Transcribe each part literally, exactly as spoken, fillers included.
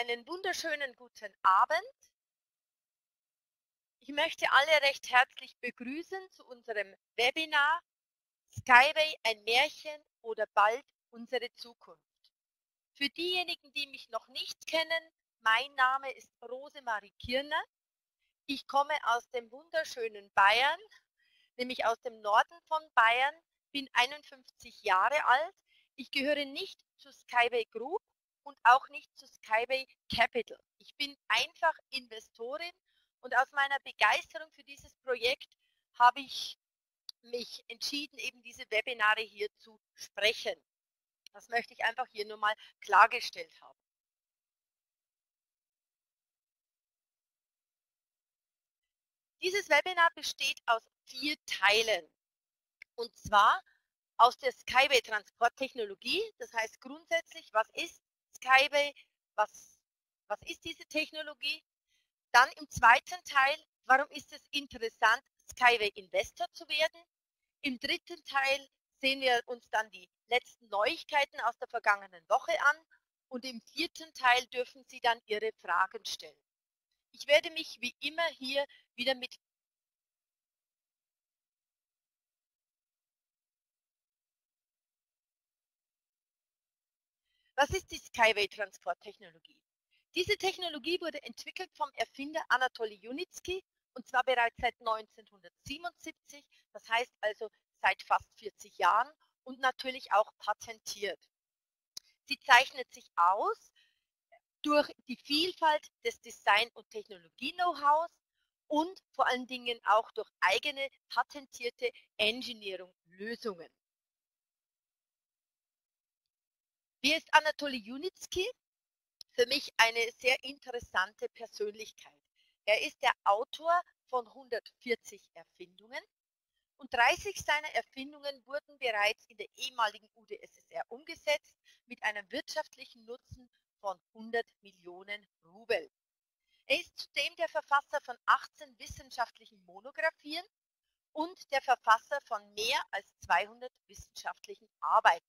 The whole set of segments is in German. Einen wunderschönen guten Abend. Ich möchte alle recht herzlich begrüßen zu unserem Webinar Skyway, ein Märchen oder bald unsere Zukunft. Für diejenigen, die mich noch nicht kennen, mein Name ist Rosemarie Kirner. Ich komme aus dem wunderschönen Bayern, nämlich aus dem Norden von Bayern, bin einundfünfzig Jahre alt. Ich gehöre nicht zur Skyway Group und auch nicht zu Skyway Capital. Ich bin einfach Investorin und aus meiner Begeisterung für dieses Projekt habe ich mich entschieden, eben diese Webinare hier zu sprechen. Das möchte ich einfach hier nur mal klargestellt haben. Dieses Webinar besteht aus vier Teilen, und zwar aus der Skyway Transport-Technologie, das heißt grundsätzlich, was ist Skyway, was, was ist diese Technologie? Dann im zweiten Teil, warum ist es interessant, Skyway Investor zu werden? Im dritten Teil sehen wir uns dann die letzten Neuigkeiten aus der vergangenen Woche an, und im vierten Teil dürfen Sie dann Ihre Fragen stellen. Ich werde mich wie immer hier wieder mit Was ist die Skyway Transport-Technologie? Diese Technologie wurde entwickelt vom Erfinder Anatoly Yunitskiy, und zwar bereits seit neunzehnhundertsiebenundsiebzig, das heißt also seit fast vierzig Jahren, und natürlich auch patentiert. Sie zeichnet sich aus durch die Vielfalt des Design- und Technologie-Know-hows und vor allen Dingen auch durch eigene patentierte Engineering-Lösungen. Wie ist Anatoly Yunitskiy? Für mich eine sehr interessante Persönlichkeit. Er ist der Autor von hundertvierzig Erfindungen, und dreißig seiner Erfindungen wurden bereits in der ehemaligen U d S S R umgesetzt mit einem wirtschaftlichen Nutzen von hundert Millionen Rubel. Er ist zudem der Verfasser von achtzehn wissenschaftlichen Monographien und der Verfasser von mehr als zweihundert wissenschaftlichen Arbeiten.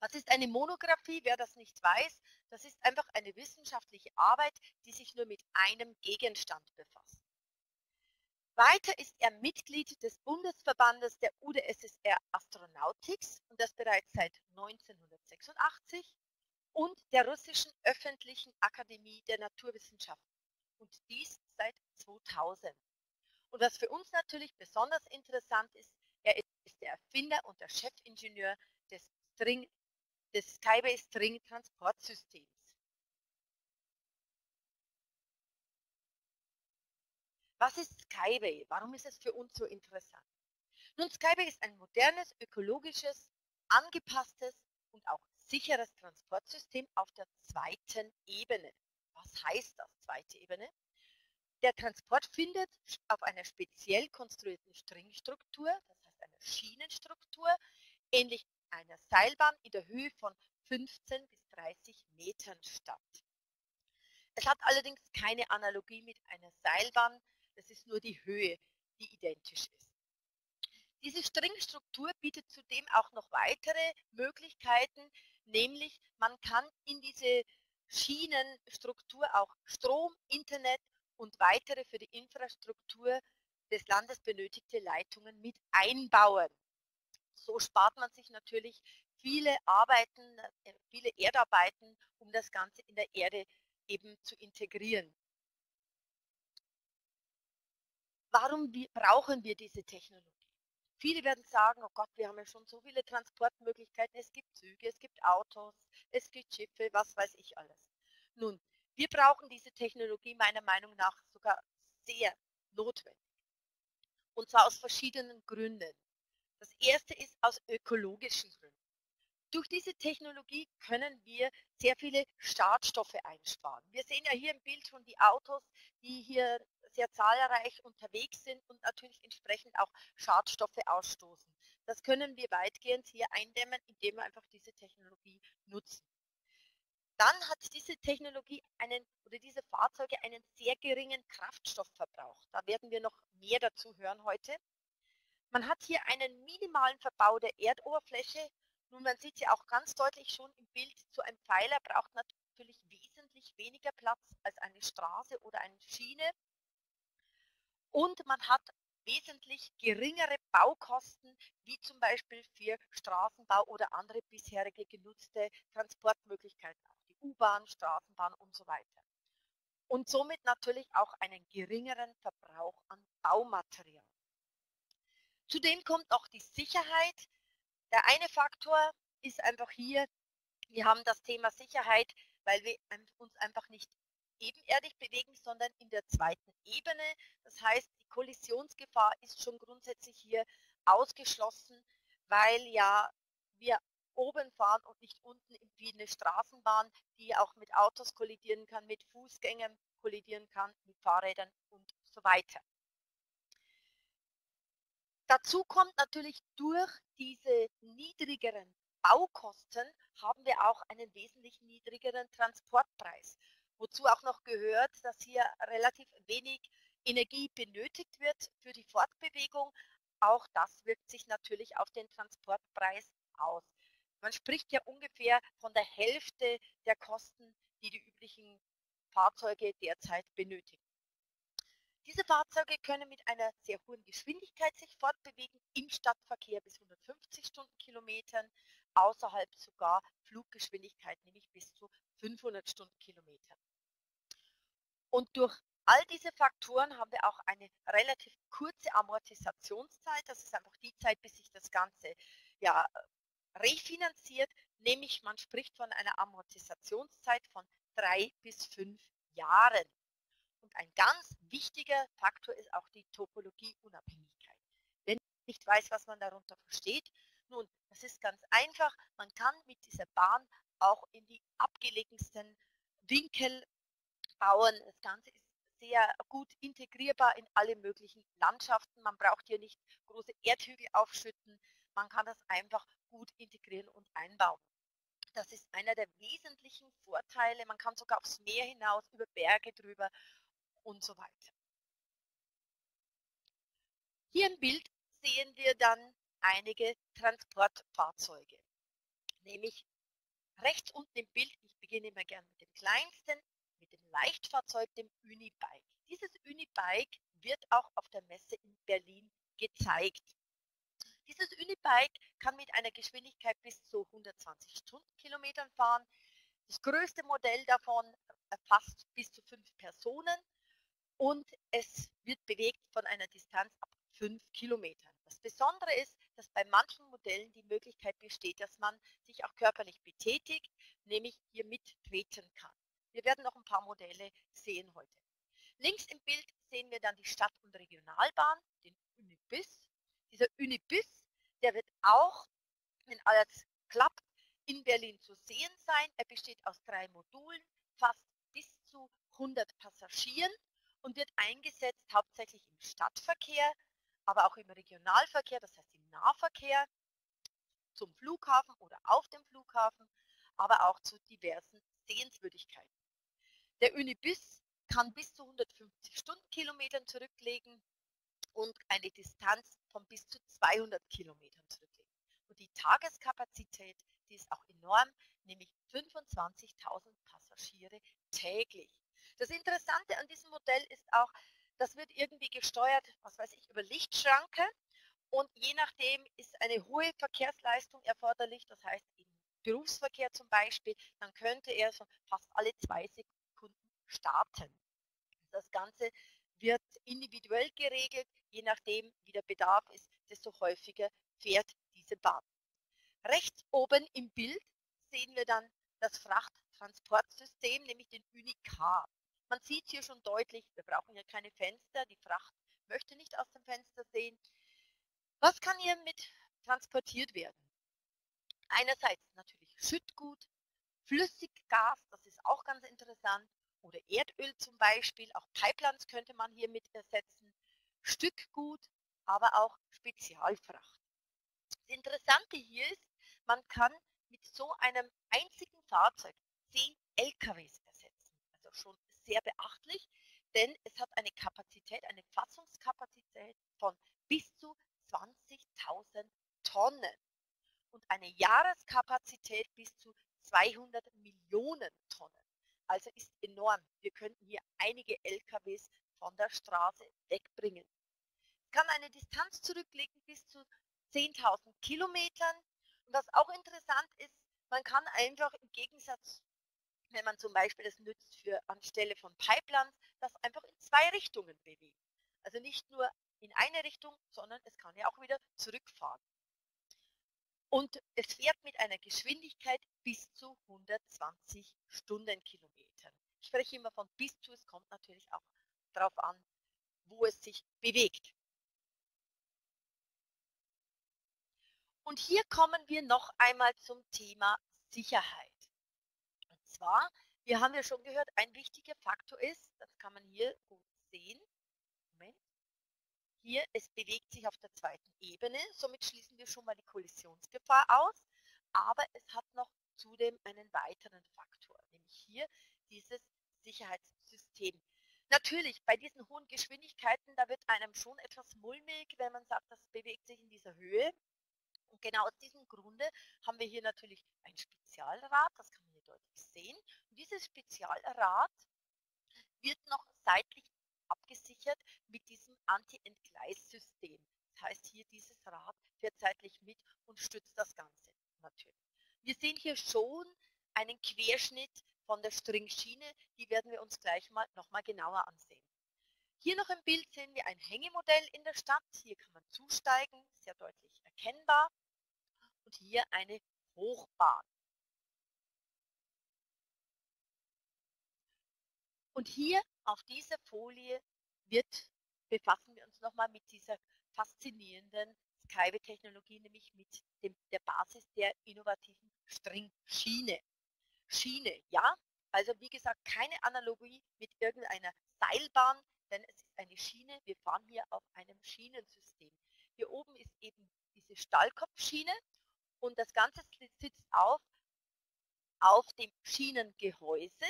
Was ist eine Monographie? Wer das nicht weiß, das ist einfach eine wissenschaftliche Arbeit, die sich nur mit einem Gegenstand befasst. Weiter ist er Mitglied des Bundesverbandes der U d S S R Astronautics, und das bereits seit neunzehnhundertsechsundachtzig, und der russischen öffentlichen Akademie der Naturwissenschaften, und dies seit zweitausend. Und was für uns natürlich besonders interessant ist, er ist der Erfinder und der Chefingenieur des String des Skyway-String-Transport-Systems. Was ist Skyway? Warum ist es für uns so interessant? Nun, Skyway ist ein modernes, ökologisches, angepasstes und auch sicheres Transportsystem auf der zweiten Ebene. Was heißt das, zweite Ebene? Der Transport findet auf einer speziell konstruierten Stringstruktur, das heißt einer Schienenstruktur, ähnlich einer Seilbahn in der Höhe von fünfzehn bis dreißig Metern statt. Es hat allerdings keine Analogie mit einer Seilbahn, das ist nur die Höhe, die identisch ist. Diese Stringstruktur bietet zudem auch noch weitere Möglichkeiten, nämlich man kann in diese Schienenstruktur auch Strom, Internet und weitere für die Infrastruktur des Landes benötigte Leitungen mit einbauen. So spart man sich natürlich viele Arbeiten, viele Erdarbeiten, um das Ganze in der Erde eben zu integrieren. Warum brauchen wir diese Technologie? Viele werden sagen, oh Gott, wir haben ja schon so viele Transportmöglichkeiten, es gibt Züge, es gibt Autos, es gibt Schiffe, was weiß ich alles. Nun, wir brauchen diese Technologie meiner Meinung nach sogar sehr notwendig. Und zwar aus verschiedenen Gründen. Das erste ist aus ökologischen Gründen. Durch diese Technologie können wir sehr viele Schadstoffe einsparen. Wir sehen ja hier im Bild schon die Autos, die hier sehr zahlreich unterwegs sind und natürlich entsprechend auch Schadstoffe ausstoßen. Das können wir weitgehend hier eindämmen, indem wir einfach diese Technologie nutzen. Dann hat diese Technologie einen, oder diese Fahrzeuge einen sehr geringen Kraftstoffverbrauch. Da werden wir noch mehr dazu hören heute. Man hat hier einen minimalen Verbau der Erdoberfläche. Nun, man sieht ja auch ganz deutlich schon im Bild, so ein Pfeiler braucht natürlich wesentlich wesentlich weniger Platz als eine Straße oder eine Schiene und man hat wesentlich geringere Baukosten, wie zum Beispiel für Straßenbau oder andere bisherige genutzte Transportmöglichkeiten, auch die U-Bahn, Straßenbahn und so weiter. Und somit natürlich auch einen geringeren Verbrauch an Baumaterial. Zudem kommt auch die Sicherheit. Der eine Faktor ist einfach hier, wir haben das Thema Sicherheit, weil wir uns einfach nicht ebenerdig bewegen, sondern in der zweiten Ebene. Das heißt, die Kollisionsgefahr ist schon grundsätzlich hier ausgeschlossen, weil ja wir oben fahren und nicht unten wie eine Straßenbahn, die auch mit Autos kollidieren kann, mit Fußgängern kollidieren kann, mit Fahrrädern und so weiter. Dazu kommt natürlich, durch diese niedrigeren Baukosten haben wir auch einen wesentlich niedrigeren Transportpreis. Wozu auch noch gehört, dass hier relativ wenig Energie benötigt wird für die Fortbewegung. Auch das wirkt sich natürlich auf den Transportpreis aus. Man spricht ja ungefähr von der Hälfte der Kosten, die die üblichen Fahrzeuge derzeit benötigen. Diese Fahrzeuge können mit einer sehr hohen Geschwindigkeit sich fortbewegen, im Stadtverkehr bis hundertfünfzig Stundenkilometern, außerhalb sogar Fluggeschwindigkeit, nämlich bis zu fünfhundert Stundenkilometern. Und durch all diese Faktoren haben wir auch eine relativ kurze Amortisationszeit. Das ist einfach die Zeit, bis sich das Ganze ja refinanziert, nämlich man spricht von einer Amortisationszeit von drei bis fünf Jahren. Und ein ganz wichtiger Faktor ist auch die Topologieunabhängigkeit. Wenn man nicht weiß, was man darunter versteht, nun, das ist ganz einfach, man kann mit dieser Bahn auch in die abgelegensten Winkel bauen. Das Ganze ist sehr gut integrierbar in alle möglichen Landschaften. Man braucht hier nicht große Erdhügel aufschütten. Man kann das einfach gut integrieren und einbauen. Das ist einer der wesentlichen Vorteile. Man kann sogar aufs Meer hinaus, über Berge drüber und so weiter. Hier im Bild sehen wir dann einige Transportfahrzeuge. Nämlich rechts unten im Bild, ich beginne immer gerne mit dem kleinsten, mit dem Leichtfahrzeug, dem Unibike. Dieses Unibike wird auch auf der Messe in Berlin gezeigt. Dieses Unibike kann mit einer Geschwindigkeit bis zu hundertzwanzig Stundenkilometern fahren. Das größte Modell davon erfasst bis zu fünf Personen und es wird bewegt von einer Distanz ab fünf Kilometern. Das Besondere ist, dass bei manchen Modellen die Möglichkeit besteht, dass man sich auch körperlich betätigt, nämlich hier mittreten kann. Wir werden noch ein paar Modelle sehen heute. Links im Bild sehen wir dann die Stadt- und Regionalbahn, den Unibus. Dieser Unibus, der wird auch, wenn alles klappt, in Berlin zu sehen sein. Er besteht aus drei Modulen, fast bis zu hundert Passagieren und wird eingesetzt hauptsächlich im Stadtverkehr, aber auch im Regionalverkehr, das heißt im Nahverkehr, zum Flughafen oder auf dem Flughafen, aber auch zu diversen Sehenswürdigkeiten. Der Unibus kann bis zu hundertfünfzig Stundenkilometern zurücklegen und eine Distanz von bis zu zweihundert Kilometern zurücklegen. Und die Tageskapazität, die ist auch enorm, nämlich fünfundzwanzigtausend Passagiere täglich. Das Interessante an diesem Modell ist auch, das wird irgendwie gesteuert, was weiß ich, über Lichtschranke und je nachdem ist eine hohe Verkehrsleistung erforderlich, das heißt im Berufsverkehr zum Beispiel, dann könnte er schon fast alle zwei Sekunden starten. Das Ganze wird individuell geregelt, je nachdem wie der Bedarf ist, desto häufiger fährt diese Bahn. Rechts oben im Bild sehen wir dann das Frachttransportsystem, nämlich den Unicar. Man sieht hier schon deutlich, wir brauchen hier keine Fenster, die Fracht möchte nicht aus dem Fenster sehen. Was kann hier mit transportiert werden? Einerseits natürlich Schüttgut, Flüssiggas, das ist auch ganz interessant, oder Erdöl zum Beispiel, auch Pipelines könnte man hier mit ersetzen, Stückgut, aber auch Spezialfracht. Das Interessante hier ist, man kann mit so einem einzigen Fahrzeug zehn L K Ws ersetzen, also schon sehr beachtlich, denn es hat eine Kapazität, eine Fassungskapazität von bis zu zwanzigtausend Tonnen und eine Jahreskapazität bis zu zweihundert Millionen Tonnen. Also ist enorm. Wir könnten hier einige L K Ws von der Straße wegbringen. Es kann eine Distanz zurücklegen bis zu zehntausend Kilometern. Und was auch interessant ist, man kann einfach im Gegensatz, wenn man zum Beispiel das nützt für anstelle von Pipelines, das einfach in zwei Richtungen bewegen. Also nicht nur in eine Richtung, sondern es kann ja auch wieder zurückfahren. Und es fährt mit einer Geschwindigkeit bis zu hundertzwanzig Stundenkilometern. Ich spreche immer von bis zu, es kommt natürlich auch darauf an, wo es sich bewegt. Und hier kommen wir noch einmal zum Thema Sicherheit. Und zwar, wir haben ja schon gehört, ein wichtiger Faktor ist, das kann man hier gut sehen, Moment, hier, es bewegt sich auf der zweiten Ebene, somit schließen wir schon mal die Kollisionsgefahr aus, aber es hat noch zudem einen weiteren Faktor, nämlich hier dieses Sicherheitssystem. Natürlich, bei diesen hohen Geschwindigkeiten, da wird einem schon etwas mulmig, wenn man sagt, das bewegt sich in dieser Höhe. Und genau aus diesem Grunde haben wir hier natürlich ein Spezialrad, das kann man hier deutlich sehen. Und dieses Spezialrad wird noch seitlich abgesichert mit diesem Anti-Entgleissystem. Das heißt, hier dieses Rad fährt seitlich mit und stützt das Ganze natürlich. Wir sehen hier schon einen Querschnitt von der Stringschiene, die werden wir uns gleich mal nochmal genauer ansehen. Hier noch im Bild sehen wir ein Hängemodell in der Stadt. Hier kann man zusteigen, sehr deutlich erkennbar. Und hier eine Hochbahn. Und hier auf dieser Folie wird, befassen wir uns nochmal mit dieser faszinierenden Skyway-Technologie, nämlich mit dem, der Basis der innovativen Stringschiene. Schiene, ja, also wie gesagt, keine Analogie mit irgendeiner Seilbahn, denn es ist eine Schiene, wir fahren hier auf einem Schienensystem. Hier oben ist eben diese Stahlkopfschiene und das Ganze sitzt auf, auf dem Schienengehäuse.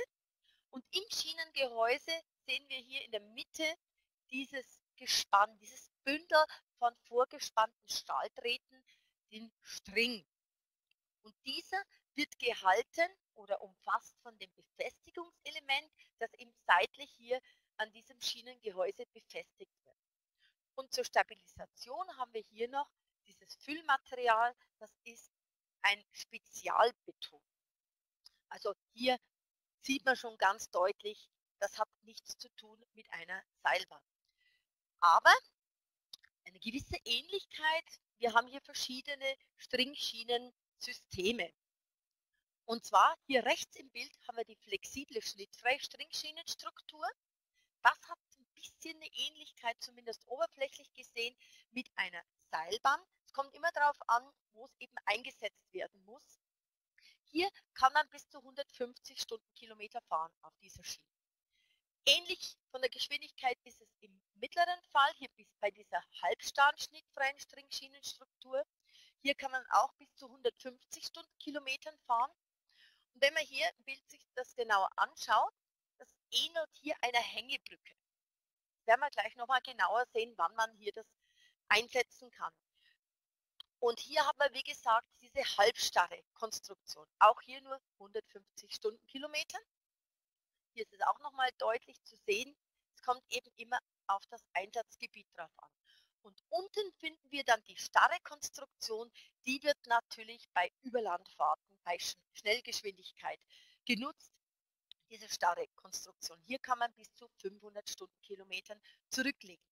Und im Schienengehäuse sehen wir hier in der Mitte dieses Gespann, dieses Bündel von vorgespannten Stahldrähten, den String. Und dieser wird gehalten oder umfasst von dem Befestigungselement, das eben seitlich hier an diesem Schienengehäuse befestigt wird. Und zur Stabilisation haben wir hier noch dieses Füllmaterial, das ist ein Spezialbeton. Also hier sieht man schon ganz deutlich, das hat nichts zu tun mit einer Seilbahn. Aber eine gewisse Ähnlichkeit, wir haben hier verschiedene Stringschienensysteme. Und zwar hier rechts im Bild haben wir die flexible schnittfreie Stringschienenstruktur. Das hat ein bisschen eine Ähnlichkeit, zumindest oberflächlich gesehen, mit einer Seilbahn. Es kommt immer darauf an, wo es eben eingesetzt werden muss. Hier kann man bis zu hundertfünfzig Stundenkilometer fahren auf dieser Schiene. Ähnlich von der Geschwindigkeit ist es im mittleren Fall, hier bis bei dieser halbstahlschnittfreien Stringschienenstruktur. Hier kann man auch bis zu hundertfünfzig Stundenkilometern fahren. Und wenn man hier im Bild sich das genauer anschaut, das ähnelt hier einer Hängebrücke. Das werden wir gleich nochmal genauer sehen, wann man hier das einsetzen kann. Und hier haben wir, wie gesagt, diese halbstarre Konstruktion. Auch hier nur hundertfünfzig Stundenkilometer. Hier ist es auch nochmal deutlich zu sehen. Es kommt eben immer auf das Einsatzgebiet drauf an. Und unten finden wir dann die starre Konstruktion. Die wird natürlich bei Überlandfahrten, bei Schnellgeschwindigkeit genutzt. Diese starre Konstruktion. Hier kann man bis zu fünfhundert Stundenkilometern zurücklegen.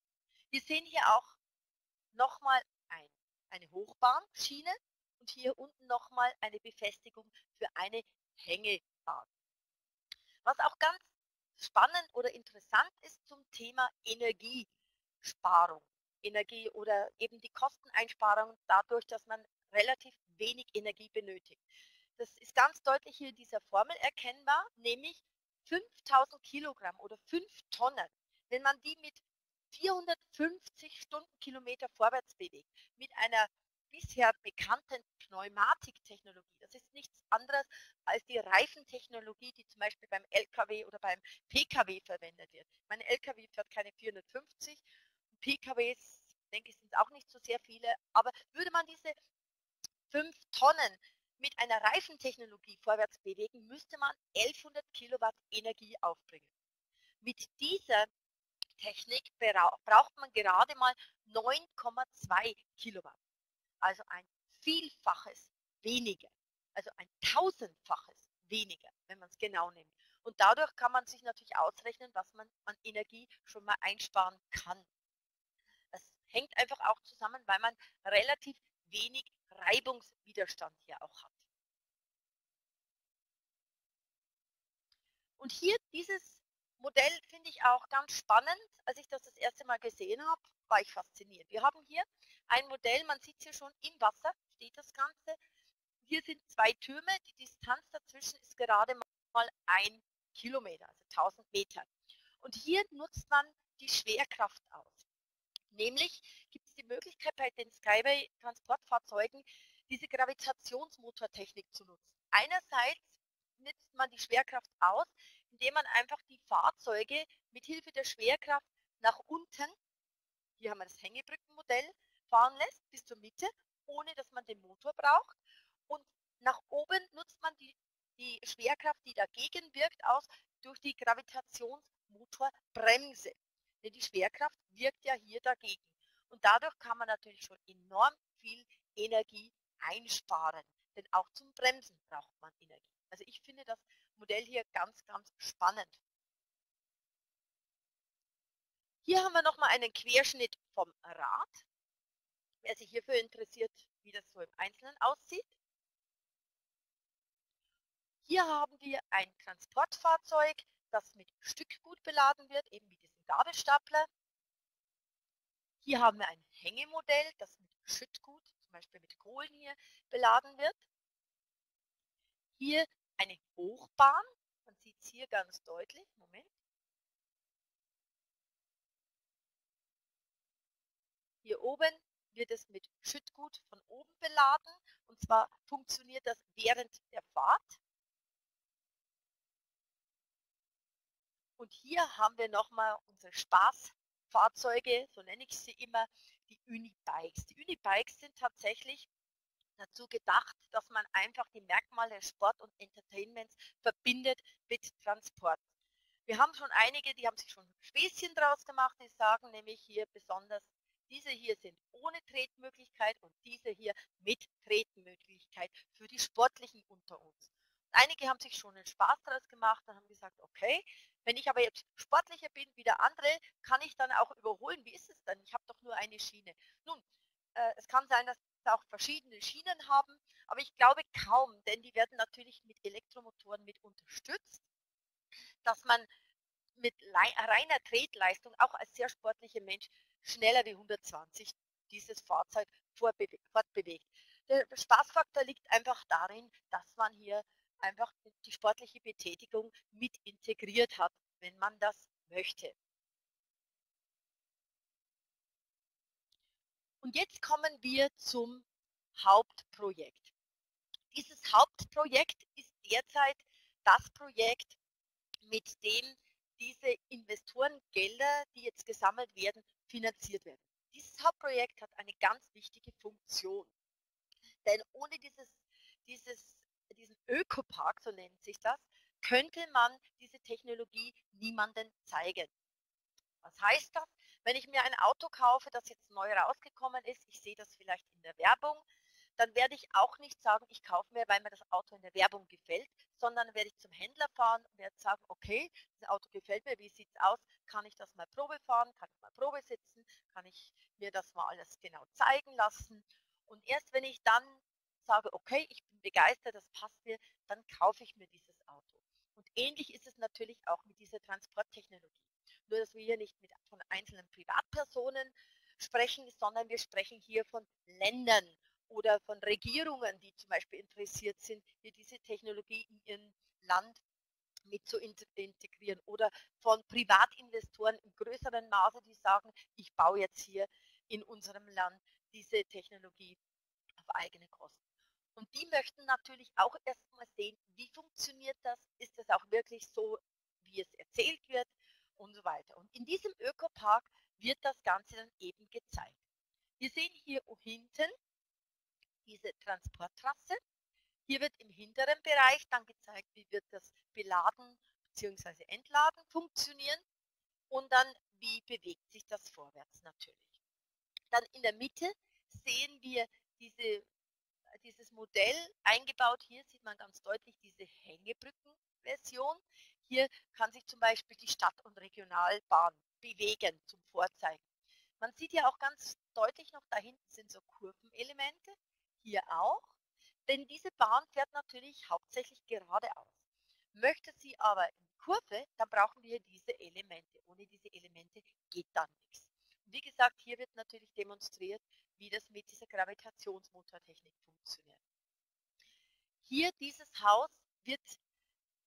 Wir sehen hier auch nochmal ein. eine Hochbahnschiene und hier unten nochmal eine Befestigung für eine Hängebahn. Was auch ganz spannend oder interessant ist zum Thema Energiesparung, Energie oder eben die Kosteneinsparung dadurch, dass man relativ wenig Energie benötigt. Das ist ganz deutlich hier in dieser Formel erkennbar, nämlich fünftausend Kilogramm oder fünf Tonnen, wenn man die mit vierhundertfünfzig Stundenkilometer vorwärts bewegt, mit einer bisher bekannten Pneumatiktechnologie. Das ist nichts anderes als die Reifentechnologie, die zum Beispiel beim L K W oder beim P K W verwendet wird. Mein L K W fährt keine vierhundertfünfzig, P K Ws, denke ich, sind auch nicht so sehr viele, aber würde man diese fünf Tonnen mit einer Reifentechnologie vorwärts bewegen, müsste man elfhundert Kilowatt Energie aufbringen. Mit dieser Technik braucht man gerade mal neun Komma zwei Kilowatt, also ein Vielfaches weniger, also ein Tausendfaches weniger, wenn man es genau nimmt. Und dadurch kann man sich natürlich ausrechnen, was man an Energie schon mal einsparen kann. Das hängt einfach auch zusammen, weil man relativ wenig Reibungswiderstand hier auch hat. Und hier dieses Modell finde ich auch ganz spannend. Als ich das das erste Mal gesehen habe, war ich fasziniert. Wir haben hier ein Modell, man sieht es hier schon, im Wasser steht das Ganze. Hier sind zwei Türme, die Distanz dazwischen ist gerade mal ein Kilometer, also tausend Meter. Und hier nutzt man die Schwerkraft aus. Nämlich gibt es die Möglichkeit, bei den Skyway-Transportfahrzeugen diese Gravitationsmotortechnik zu nutzen. Einerseits nutzt man die Schwerkraft aus, indem man einfach die Fahrzeuge mit Hilfe der Schwerkraft nach unten, hier haben wir das Hängebrückenmodell, fahren lässt bis zur Mitte, ohne dass man den Motor braucht. Und nach oben nutzt man die, die Schwerkraft, die dagegen wirkt, aus durch die Gravitationsmotorbremse. Denn die Schwerkraft wirkt ja hier dagegen. Und dadurch kann man natürlich schon enorm viel Energie einsparen. Denn auch zum Bremsen braucht man Energie. Also ich finde das Modell hier ganz, ganz spannend. Hier haben wir nochmal einen Querschnitt vom Rad. Wer sich hierfür interessiert, wie das so im Einzelnen aussieht. Hier haben wir ein Transportfahrzeug, das mit Stückgut beladen wird, eben wie diesen Gabelstapler. Hier haben wir ein Hängemodell, das mit Schüttgut, zum Beispiel mit Kohlen hier, beladen wird. Hier eine Hochbahn, man sieht es hier ganz deutlich, Moment. Hier oben wird es mit Schüttgut von oben beladen, und zwar funktioniert das während der Fahrt. Und hier haben wir nochmal unsere Spaßfahrzeuge, so nenne ich sie immer, die Unibikes. Die Unibikes sind tatsächlich dazu gedacht, dass man einfach die Merkmale Sport und Entertainments verbindet mit Transport. Wir haben schon einige, die haben sich schon Späßchen draus gemacht, die sagen nämlich hier besonders, diese hier sind ohne Tretmöglichkeit und diese hier mit Tretmöglichkeit für die Sportlichen unter uns. Einige haben sich schon einen Spaß daraus gemacht und haben gesagt, okay, wenn ich aber jetzt sportlicher bin wie der andere, kann ich dann auch überholen. Wie ist es dann? Ich habe doch nur eine Schiene. Nun, äh, es kann sein, dass wir auch verschiedene Schienen haben, aber ich glaube kaum, denn die werden natürlich mit Elektromotoren mit unterstützt, dass man mit reiner Tretleistung auch als sehr sportlicher Mensch schneller wie hundertzwanzig dieses Fahrzeug fortbewegt. Der Spaßfaktor liegt einfach darin, dass man hier einfach die sportliche Betätigung mit integriert hat, wenn man das möchte. Und jetzt kommen wir zum Hauptprojekt. Dieses Hauptprojekt ist derzeit das Projekt, mit dem diese Investorengelder, die jetzt gesammelt werden, finanziert werden. Dieses Hauptprojekt hat eine ganz wichtige Funktion. Denn ohne dieses, dieses diesen Ökopark, so nennt sich das, könnte man diese Technologie niemandem zeigen. Was heißt das? Wenn ich mir ein Auto kaufe, das jetzt neu rausgekommen ist, ich sehe das vielleicht in der Werbung, dann werde ich auch nicht sagen, ich kaufe mir, weil mir das Auto in der Werbung gefällt, sondern werde ich zum Händler fahren und werde sagen, okay, das Auto gefällt mir, wie sieht es aus, kann ich das mal Probe fahren, kann ich mal Probe sitzen, kann ich mir das mal alles genau zeigen lassen. Und erst wenn ich dann sage, okay, ich bin begeistert, das passt mir, dann kaufe ich mir dieses Auto. Und ähnlich ist es natürlich auch mit dieser Transporttechnologie. Nur, dass wir hier nicht mit, von einzelnen Privatpersonen sprechen, sondern wir sprechen hier von Ländern oder von Regierungen, die zum Beispiel interessiert sind, hier diese Technologie in ihrem Land mit zu integrieren. Oder von Privatinvestoren im größeren Maße, die sagen, ich baue jetzt hier in unserem Land diese Technologie auf eigene Kosten. Und die möchten natürlich auch erstmal sehen, wie funktioniert das, ist das auch wirklich so, wie es erzählt wird und so weiter. Und in diesem Ökopark wird das Ganze dann eben gezeigt. Wir sehen hier hinten diese Transporttrasse, Hier wird im hinteren Bereich dann gezeigt, wie wird das Beladen bzw. Entladen funktionieren und dann, wie bewegt sich das vorwärts natürlich. Dann in der Mitte sehen wir diese, dieses Modell eingebaut. Hier sieht man ganz deutlich diese Hängebrücken-Version. Hier kann sich zum Beispiel die Stadt- und Regionalbahn bewegen zum Vorzeigen. Man sieht ja auch ganz deutlich noch, da hinten sind so Kurvenelemente, hier auch. Denn diese Bahn fährt natürlich hauptsächlich geradeaus. Möchte sie aber in Kurve, dann brauchen wir diese Elemente. Ohne diese Elemente geht dann nichts. Und wie gesagt, hier wird natürlich demonstriert, wie das mit dieser Gravitationsmotortechnik funktioniert. Hier dieses Haus wird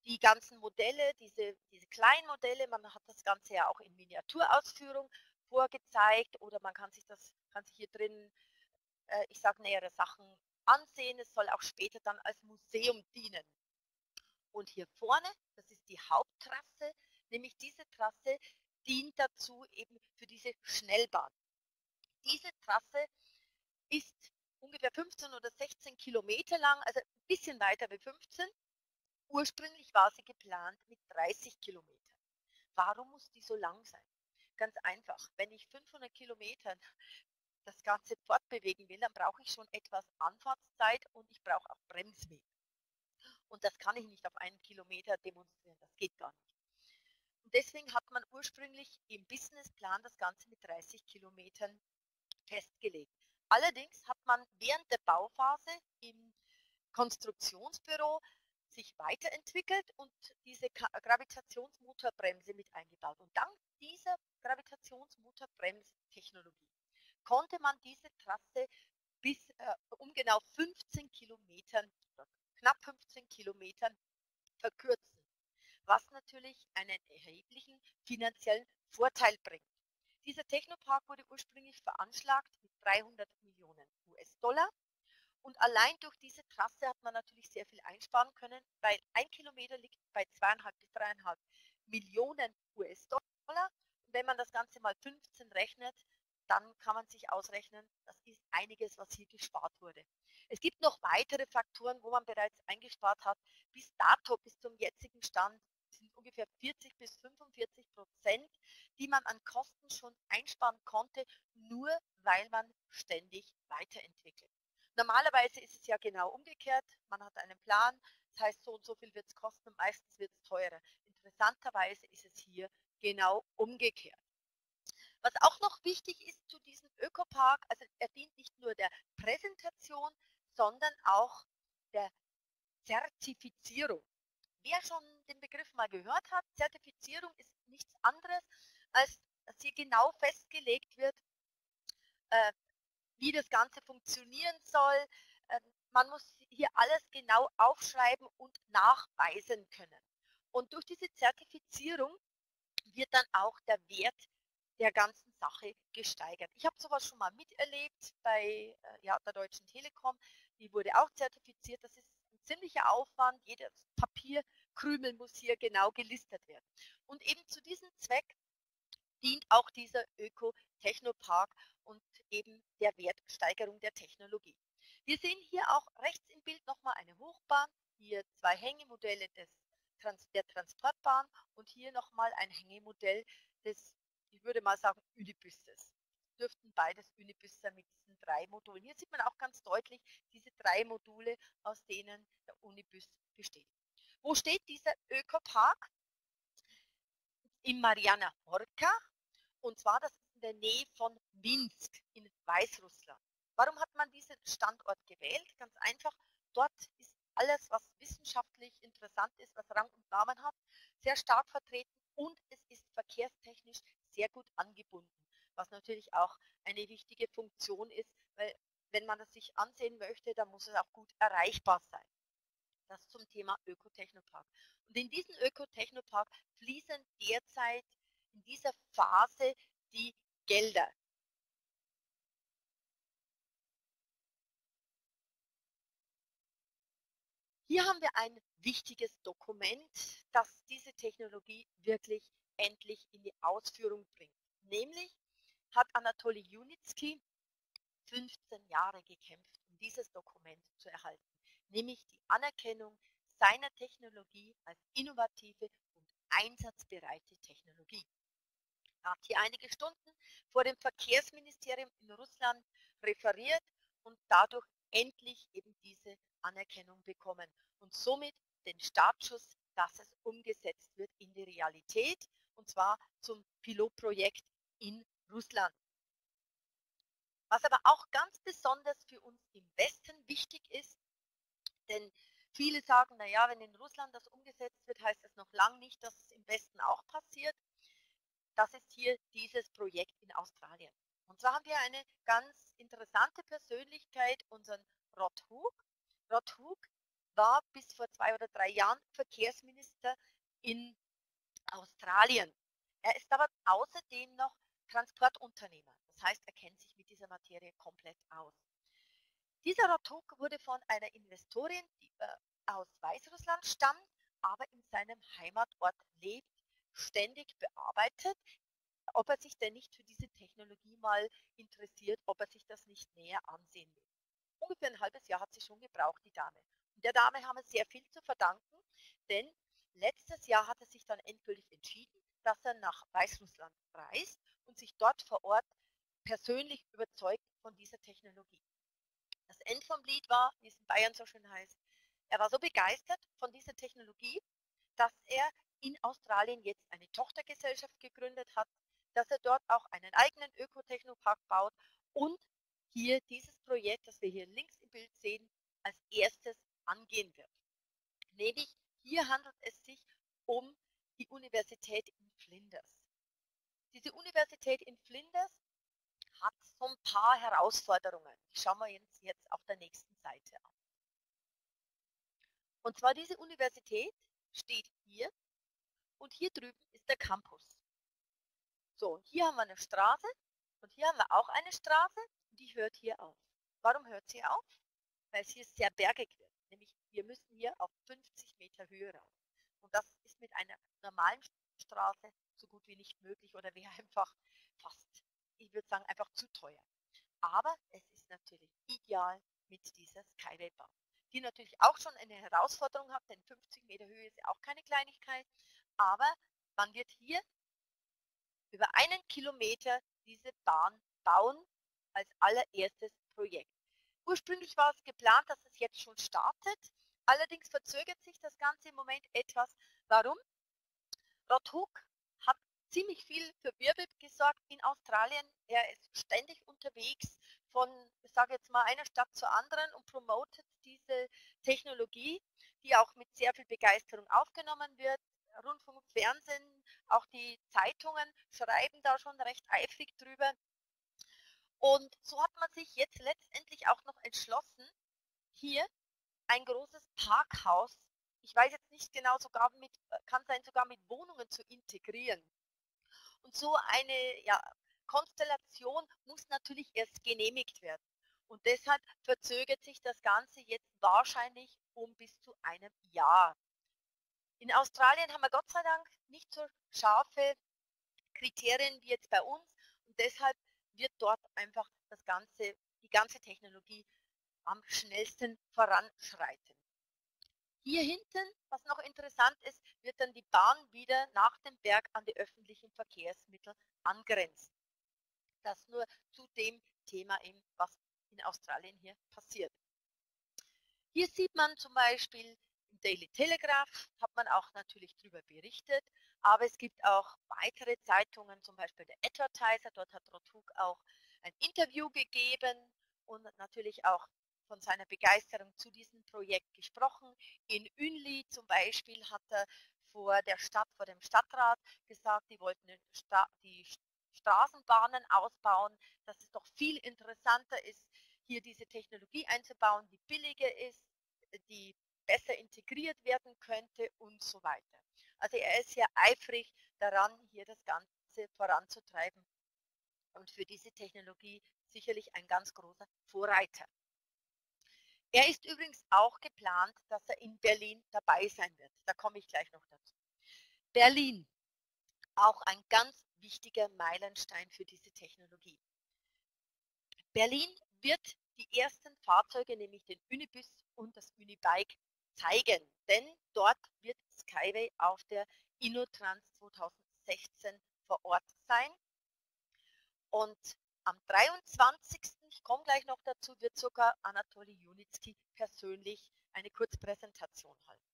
die ganzen Modelle, diese, diese kleinen Modelle, man hat das Ganze ja auch in Miniaturausführung vorgezeigt oder man kann sich das kann sich hier drin, äh, ich sage nähere Sachen ansehen. Es soll auch später dann als Museum dienen. Und hier vorne, das ist die Haupttrasse, nämlich diese Trasse dient dazu eben für diese Schnellbahn. Diese Trasse ist ungefähr fünfzehn oder sechzehn Kilometer lang, also ein bisschen weiter wie fünfzehn. Ursprünglich war sie geplant mit dreißig Kilometern. Warum muss die so lang sein? Ganz einfach, wenn ich fünfhundert Kilometern das Ganze fortbewegen will, dann brauche ich schon etwas Anfahrtszeit und ich brauche auch Bremsweg. Und das kann ich nicht auf einen Kilometer demonstrieren, das geht gar nicht. Und deswegen hat man ursprünglich im Businessplan das Ganze mit dreißig Kilometern festgelegt. Allerdings hat man während der Bauphase im Konstruktionsbüro sich weiterentwickelt und diese Gravitationsmotorbremse mit eingebaut. Und dank dieser Gravitationsmotorbremstechnologie konnte man diese Trasse bis äh, um genau fünfzehn Kilometern, knapp fünfzehn Kilometern verkürzen, was natürlich einen erheblichen finanziellen Vorteil bringt. Dieser Technopark wurde ursprünglich veranschlagt mit dreihundert Millionen U S Dollar. Und allein durch diese Trasse hat man natürlich sehr viel einsparen können, weil ein Kilometer liegt bei zweieinhalb bis dreieinhalb Millionen U S Dollar. Und wenn man das Ganze mal fünfzehn rechnet, dann kann man sich ausrechnen, das ist einiges, was hier gespart wurde. Es gibt noch weitere Faktoren, wo man bereits eingespart hat. Bis dato, bis zum jetzigen Stand, sind ungefähr vierzig bis fünfundvierzig Prozent, die man an Kosten schon einsparen konnte, nur weil man ständig weiterentwickelt. Normalerweise ist es ja genau umgekehrt, man hat einen Plan, das heißt so und so viel wird es kosten und meistens wird es teurer. Interessanterweise ist es hier genau umgekehrt. Was auch noch wichtig ist zu diesem Ökopark, also er dient nicht nur der Präsentation, sondern auch der Zertifizierung. Wer schon den Begriff mal gehört hat, Zertifizierung ist nichts anderes, als dass hier genau festgelegt wird, äh, wie das Ganze funktionieren soll. Man muss hier alles genau aufschreiben und nachweisen können. Und durch diese Zertifizierung wird dann auch der Wert der ganzen Sache gesteigert. Ich habe sowas schon mal miterlebt bei ja, der Deutschen Telekom. Die wurde auch zertifiziert. Das ist ein ziemlicher Aufwand. Jedes Papierkrümel muss hier genau gelistet werden. Und eben zu diesem Zweck dient auch dieser Öko-Technopark und eben der Wertsteigerung der Technologie. Wir sehen hier auch rechts im Bild nochmal eine Hochbahn, hier zwei Hängemodelle des Trans der Transportbahn und hier nochmal ein Hängemodell des, ich würde mal sagen, Unibuses. Dürften beides Unibuser mit diesen drei Modulen. Hier sieht man auch ganz deutlich diese drei Module, aus denen der Unibus besteht. Wo steht dieser Ökopark? In Mariana Horka, und zwar das in der Nähe von Minsk in Weißrussland. Warum hat man diesen Standort gewählt? Ganz einfach, dort ist alles, was wissenschaftlich interessant ist, was Rang und Namen hat, sehr stark vertreten und es ist verkehrstechnisch sehr gut angebunden, was natürlich auch eine wichtige Funktion ist, weil wenn man das sich ansehen möchte, dann muss es auch gut erreichbar sein. Das zum Thema Ökotechnopark. Und in diesen Ökotechnopark fließen derzeit in dieser Phase die Gelder. Hier haben wir ein wichtiges Dokument, das diese Technologie wirklich endlich in die Ausführung bringt. Nämlich hat Anatoly Yunitskiy fünfzehn Jahre gekämpft, um dieses Dokument zu erhalten. nämlich die Anerkennung seiner Technologie als innovative und einsatzbereite Technologie. Er hat hier einige Stunden vor dem Verkehrsministerium in Russland referiert und dadurch endlich eben diese Anerkennung bekommen und somit den Startschuss, dass es umgesetzt wird in die Realität, und zwar zum Pilotprojekt in Russland. Was aber auch ganz besonders für uns im Westen wichtig ist, denn viele sagen, naja, wenn in Russland das umgesetzt wird, heißt es noch lange nicht, dass es im Westen auch passiert. Das ist hier dieses Projekt in Australien. Und zwar haben wir eine ganz interessante Persönlichkeit, unseren Rod Hook. Rod Hook war bis vor zwei oder drei Jahren Verkehrsminister in Australien. Er ist aber außerdem noch Transportunternehmer. Das heißt, er kennt sich mit dieser Materie komplett aus. Dieser Rod Hook wurde von einer Investorin, die aus Weißrussland stammt, aber in seinem Heimatort lebt, ständig bearbeitet, ob er sich denn nicht für diese Technologie mal interessiert, ob er sich das nicht näher ansehen will. Ungefähr ein halbes Jahr hat sie schon gebraucht, die Dame. Und der Dame haben wir sehr viel zu verdanken, denn letztes Jahr hat er sich dann endgültig entschieden, dass er nach Weißrussland reist und sich dort vor Ort persönlich überzeugt von dieser Technologie. Das End vom Lied war, wie es in Bayern so schön heißt, er war so begeistert von dieser Technologie, dass er in Australien jetzt eine Tochtergesellschaft gegründet hat, dass er dort auch einen eigenen Ökotechnopark baut und hier dieses Projekt, das wir hier links im Bild sehen, als erstes angehen wird. Nämlich hier handelt es sich um die Universität in Flinders. Diese Universität in Flinders hat so ein paar Herausforderungen. Die schauen wir uns jetzt auf der nächsten Seite an. Und zwar diese Universität steht hier und hier drüben ist der Campus. So, hier haben wir eine Straße und hier haben wir auch eine Straße und die hört hier auf. Warum hört sie auf? Weil es hier sehr bergig wird. Nämlich wir müssen hier auf fünfzig Meter Höhe rauf. Und das ist mit einer normalen Straße so gut wie nicht möglich oder wäre einfach fast, ich würde sagen, einfach zu teuer. Aber es ist natürlich ideal mit dieser Skyway-Bahn, die natürlich auch schon eine Herausforderung hat, denn fünfzig Meter Höhe ist ja auch keine Kleinigkeit, aber man wird hier über einen Kilometer diese Bahn bauen als allererstes Projekt. Ursprünglich war es geplant, dass es jetzt schon startet, allerdings verzögert sich das Ganze im Moment etwas. Warum? Rod Hook hat ziemlich viel für Wirbel gesorgt in Australien. Er ist ständig unterwegs von, ich sage jetzt mal, einer Stadt zur anderen und promotet diese Technologie, die auch mit sehr viel Begeisterung aufgenommen wird. Rundfunk und Fernsehen, auch die Zeitungen schreiben da schon recht eifrig drüber. Und so hat man sich jetzt letztendlich auch noch entschlossen, hier ein großes Parkhaus, ich weiß jetzt nicht genau, sogar mit, kann sein sogar mit Wohnungen zu integrieren. Und so eine ja, Konstellation muss natürlich erst genehmigt werden. Und deshalb verzögert sich das Ganze jetzt wahrscheinlich um bis zu einem Jahr. In Australien haben wir Gott sei Dank nicht so scharfe Kriterien wie jetzt bei uns und deshalb wird dort einfach das ganze, die ganze Technologie am schnellsten voranschreiten. Hier hinten, was noch interessant ist, wird dann die Bahn wieder nach dem Berg an die öffentlichen Verkehrsmittel angrenzen. Das nur zu dem Thema, eben, was in Australien hier passiert. Hier sieht man zum Beispiel im Daily Telegraph, hat man auch natürlich darüber berichtet, aber es gibt auch weitere Zeitungen, zum Beispiel der Advertiser, dort hat Rod Hook auch ein Interview gegeben und natürlich auch von seiner Begeisterung zu diesem Projekt gesprochen. In Ünli zum Beispiel hat er vor der Stadt, vor dem Stadtrat gesagt, die wollten Sta die Straßenbahnen ausbauen, dass es doch viel interessanter ist, hier diese Technologie einzubauen, die billiger ist, die besser integriert werden könnte und so weiter. Also er ist ja eifrig daran, hier das Ganze voranzutreiben und für diese Technologie sicherlich ein ganz großer Vorreiter. Er ist übrigens auch geplant, dass er in Berlin dabei sein wird. Da komme ich gleich noch dazu. Berlin, auch ein ganz wichtiger Meilenstein für diese Technologie. Berlin wird die ersten Fahrzeuge, nämlich den Unibus und das Unibike, zeigen. Denn dort wird Skyway auf der InnoTrans zwanzig sechzehn vor Ort sein. Und am dreiundzwanzigsten, ich komme gleich noch dazu, wird sogar Anatoly Yunitskiy persönlich eine Kurzpräsentation halten.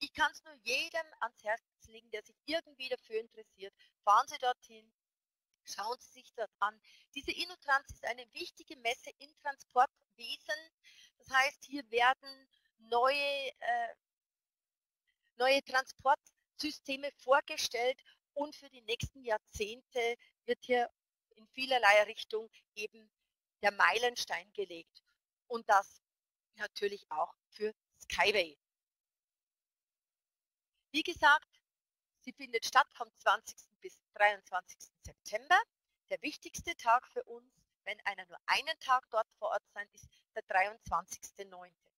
Ich kann es nur jedem ans Herz legen, der sich irgendwie dafür interessiert. Fahren Sie dorthin, schauen Sie sich dort an. Diese InnoTrans ist eine wichtige Messe im Transportwesen. Das heißt, hier werden neue, äh, neue Transportsysteme vorgestellt und für die nächsten Jahrzehnte wird hier in vielerlei Richtung eben der Meilenstein gelegt. Und das natürlich auch für Skyway. Wie gesagt, sie findet statt vom zwanzigsten bis dreiundzwanzigsten September. Der wichtigste Tag für uns, wenn einer nur einen Tag dort vor Ort sein, ist der dreiundzwanzigste neunte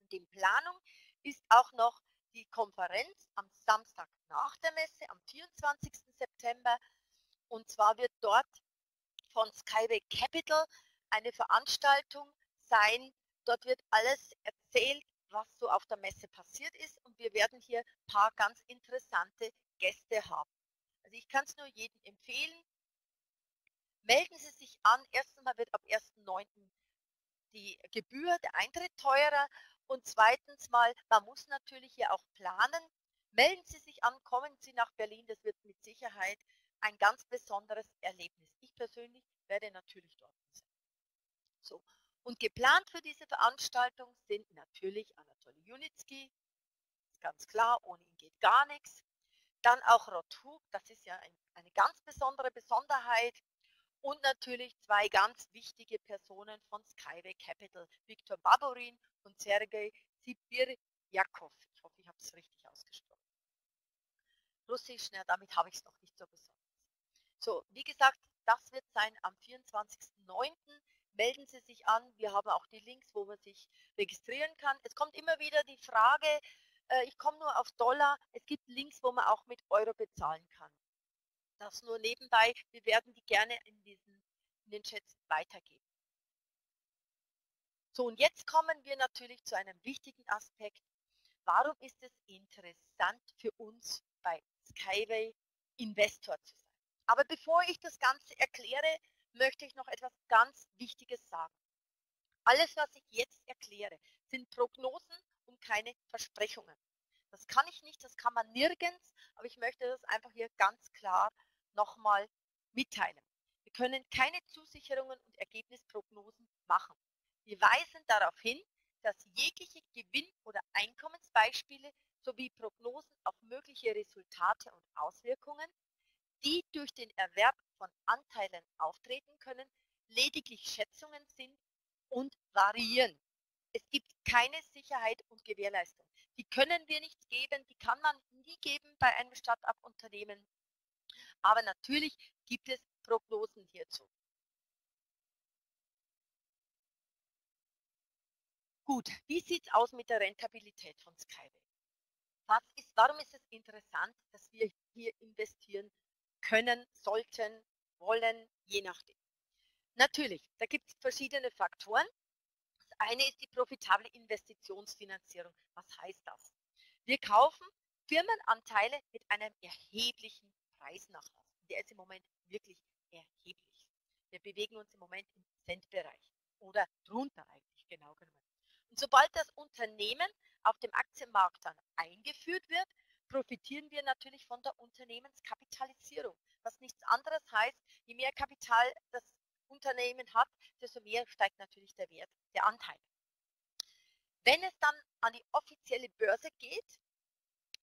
Und in Planung ist auch noch die Konferenz am Samstag nach der Messe, am vierundzwanzigsten September. Und zwar wird dort von Skyway Capital eine Veranstaltung sein. Dort wird alles erzählt, was so auf der Messe passiert ist, und wir werden hier ein paar ganz interessante Gäste haben. Also ich kann es nur jedem empfehlen. Melden Sie sich an. Erstens mal wird ab ersten neunten die Gebühr, der Eintritt teurer, und zweitens mal, man muss natürlich hier auch planen. Melden Sie sich an, kommen Sie nach Berlin, das wird mit Sicherheit ein ganz besonderes Erlebnis. Ich persönlich werde natürlich dort sein. So. Und geplant für diese Veranstaltung sind natürlich Anatoly Yunitskiy, ganz klar, ohne ihn geht gar nichts. Dann auch Rod Hook, das ist ja ein, eine ganz besondere Besonderheit. Und natürlich zwei ganz wichtige Personen von Skyway Capital, Viktor Baburin und Sergei Sibir-Jakow. Ich hoffe, ich habe es richtig ausgesprochen. Russisch, na, damit habe ich es noch nicht so besonders. So, wie gesagt, das wird sein am vierundzwanzigsten neunten Melden Sie sich an, wir haben auch die Links, wo man sich registrieren kann. Es kommt immer wieder die Frage, ich komme nur auf Dollar, es gibt Links, wo man auch mit Euro bezahlen kann. Das nur nebenbei, wir werden die gerne in, diesen, in den Chats weitergeben. So, und jetzt kommen wir natürlich zu einem wichtigen Aspekt. Warum ist es interessant für uns bei Skyway Investor zu sein? Aber bevor ich das Ganze erkläre, möchte ich noch etwas ganz Wichtiges sagen. Alles, was ich jetzt erkläre, sind Prognosen und keine Versprechungen. Das kann ich nicht, das kann man nirgends, aber ich möchte das einfach hier ganz klar nochmal mitteilen. Wir können keine Zusicherungen und Ergebnisprognosen machen. Wir weisen darauf hin, dass jegliche Gewinn- oder Einkommensbeispiele sowie Prognosen auf mögliche Resultate und Auswirkungen, die durch den Erwerb von Anteilen auftreten können, lediglich Schätzungen sind und variieren. Es gibt keine Sicherheit und Gewährleistung. Die können wir nicht geben, die kann man nie geben bei einem Start-up-Unternehmen. Aber natürlich gibt es Prognosen hierzu. Gut, wie sieht es aus mit der Rentabilität von Skyway? Was ist, warum ist es interessant, dass wir hier investieren können, sollten, wollen, je nachdem? Natürlich, da gibt es verschiedene Faktoren. Das eine ist die profitable Investitionsfinanzierung. Was heißt das? Wir kaufen Firmenanteile mit einem erheblichen Preisnachlass. Der ist im Moment wirklich erheblich. Wir bewegen uns im Moment im Centbereich oder drunter eigentlich, genau genommen. Und sobald das Unternehmen auf dem Aktienmarkt dann eingeführt wird, profitieren wir natürlich von der Unternehmenskapitalisierung, was nichts anderes heißt, je mehr Kapital das Unternehmen hat, desto mehr steigt natürlich der Wert der Anteile. Wenn es dann an die offizielle Börse geht,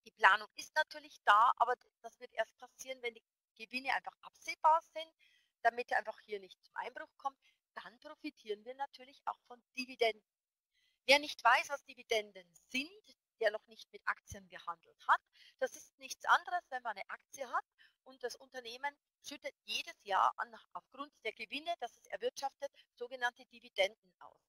die Planung ist natürlich da, aber das wird erst passieren, wenn die Gewinne einfach absehbar sind, damit einfach hier nicht zum Einbruch kommt, dann profitieren wir natürlich auch von Dividenden. Wer nicht weiß, was Dividenden sind, der noch nicht mit Aktien gehandelt hat. Das ist nichts anderes, wenn man eine Aktie hat und das Unternehmen schüttet jedes Jahr an, aufgrund der Gewinne, dass es erwirtschaftet, sogenannte Dividenden aus.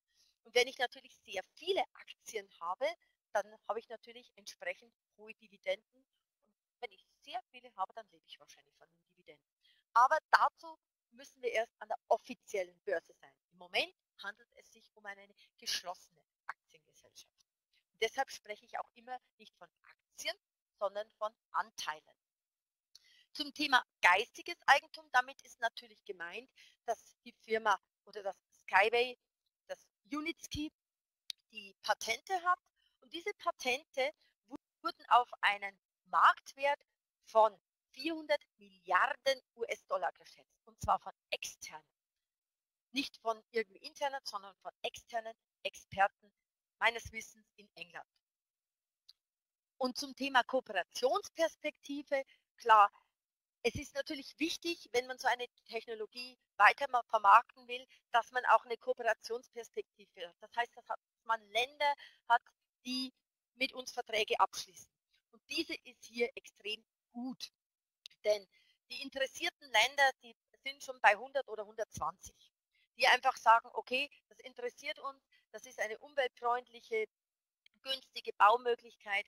Und wenn ich natürlich sehr viele Aktien habe, dann habe ich natürlich entsprechend hohe Dividenden. Und wenn ich sehr viele habe, dann lebe ich wahrscheinlich von den Dividenden. Aber dazu müssen wir erst an der offiziellen Börse sein. Im Moment handelt es sich um eine geschlossene Aktiengesellschaft. Und deshalb spreche ich auch immer nicht von Aktien, sondern von Anteilen. Zum Thema geistiges Eigentum, damit ist natürlich gemeint, dass die Firma oder das Skyway, das Yunitskiy, die Patente hat. Und diese Patente wurden auf einen Marktwert von vierhundert Milliarden U S-Dollar geschätzt. Und zwar von externen. Nicht von irgendwie internen, sondern von externen Experten, meines Wissens in England. Und zum Thema Kooperationsperspektive, klar, es ist natürlich wichtig, wenn man so eine Technologie weiter vermarkten will, dass man auch eine Kooperationsperspektive hat. Das heißt, dass man Länder hat, die mit uns Verträge abschließen. Und diese ist hier extrem gut, denn die interessierten Länder, die sind schon bei hundert oder hundertzwanzig, die einfach sagen, okay, das interessiert uns, das ist eine umweltfreundliche, günstige Baumöglichkeit,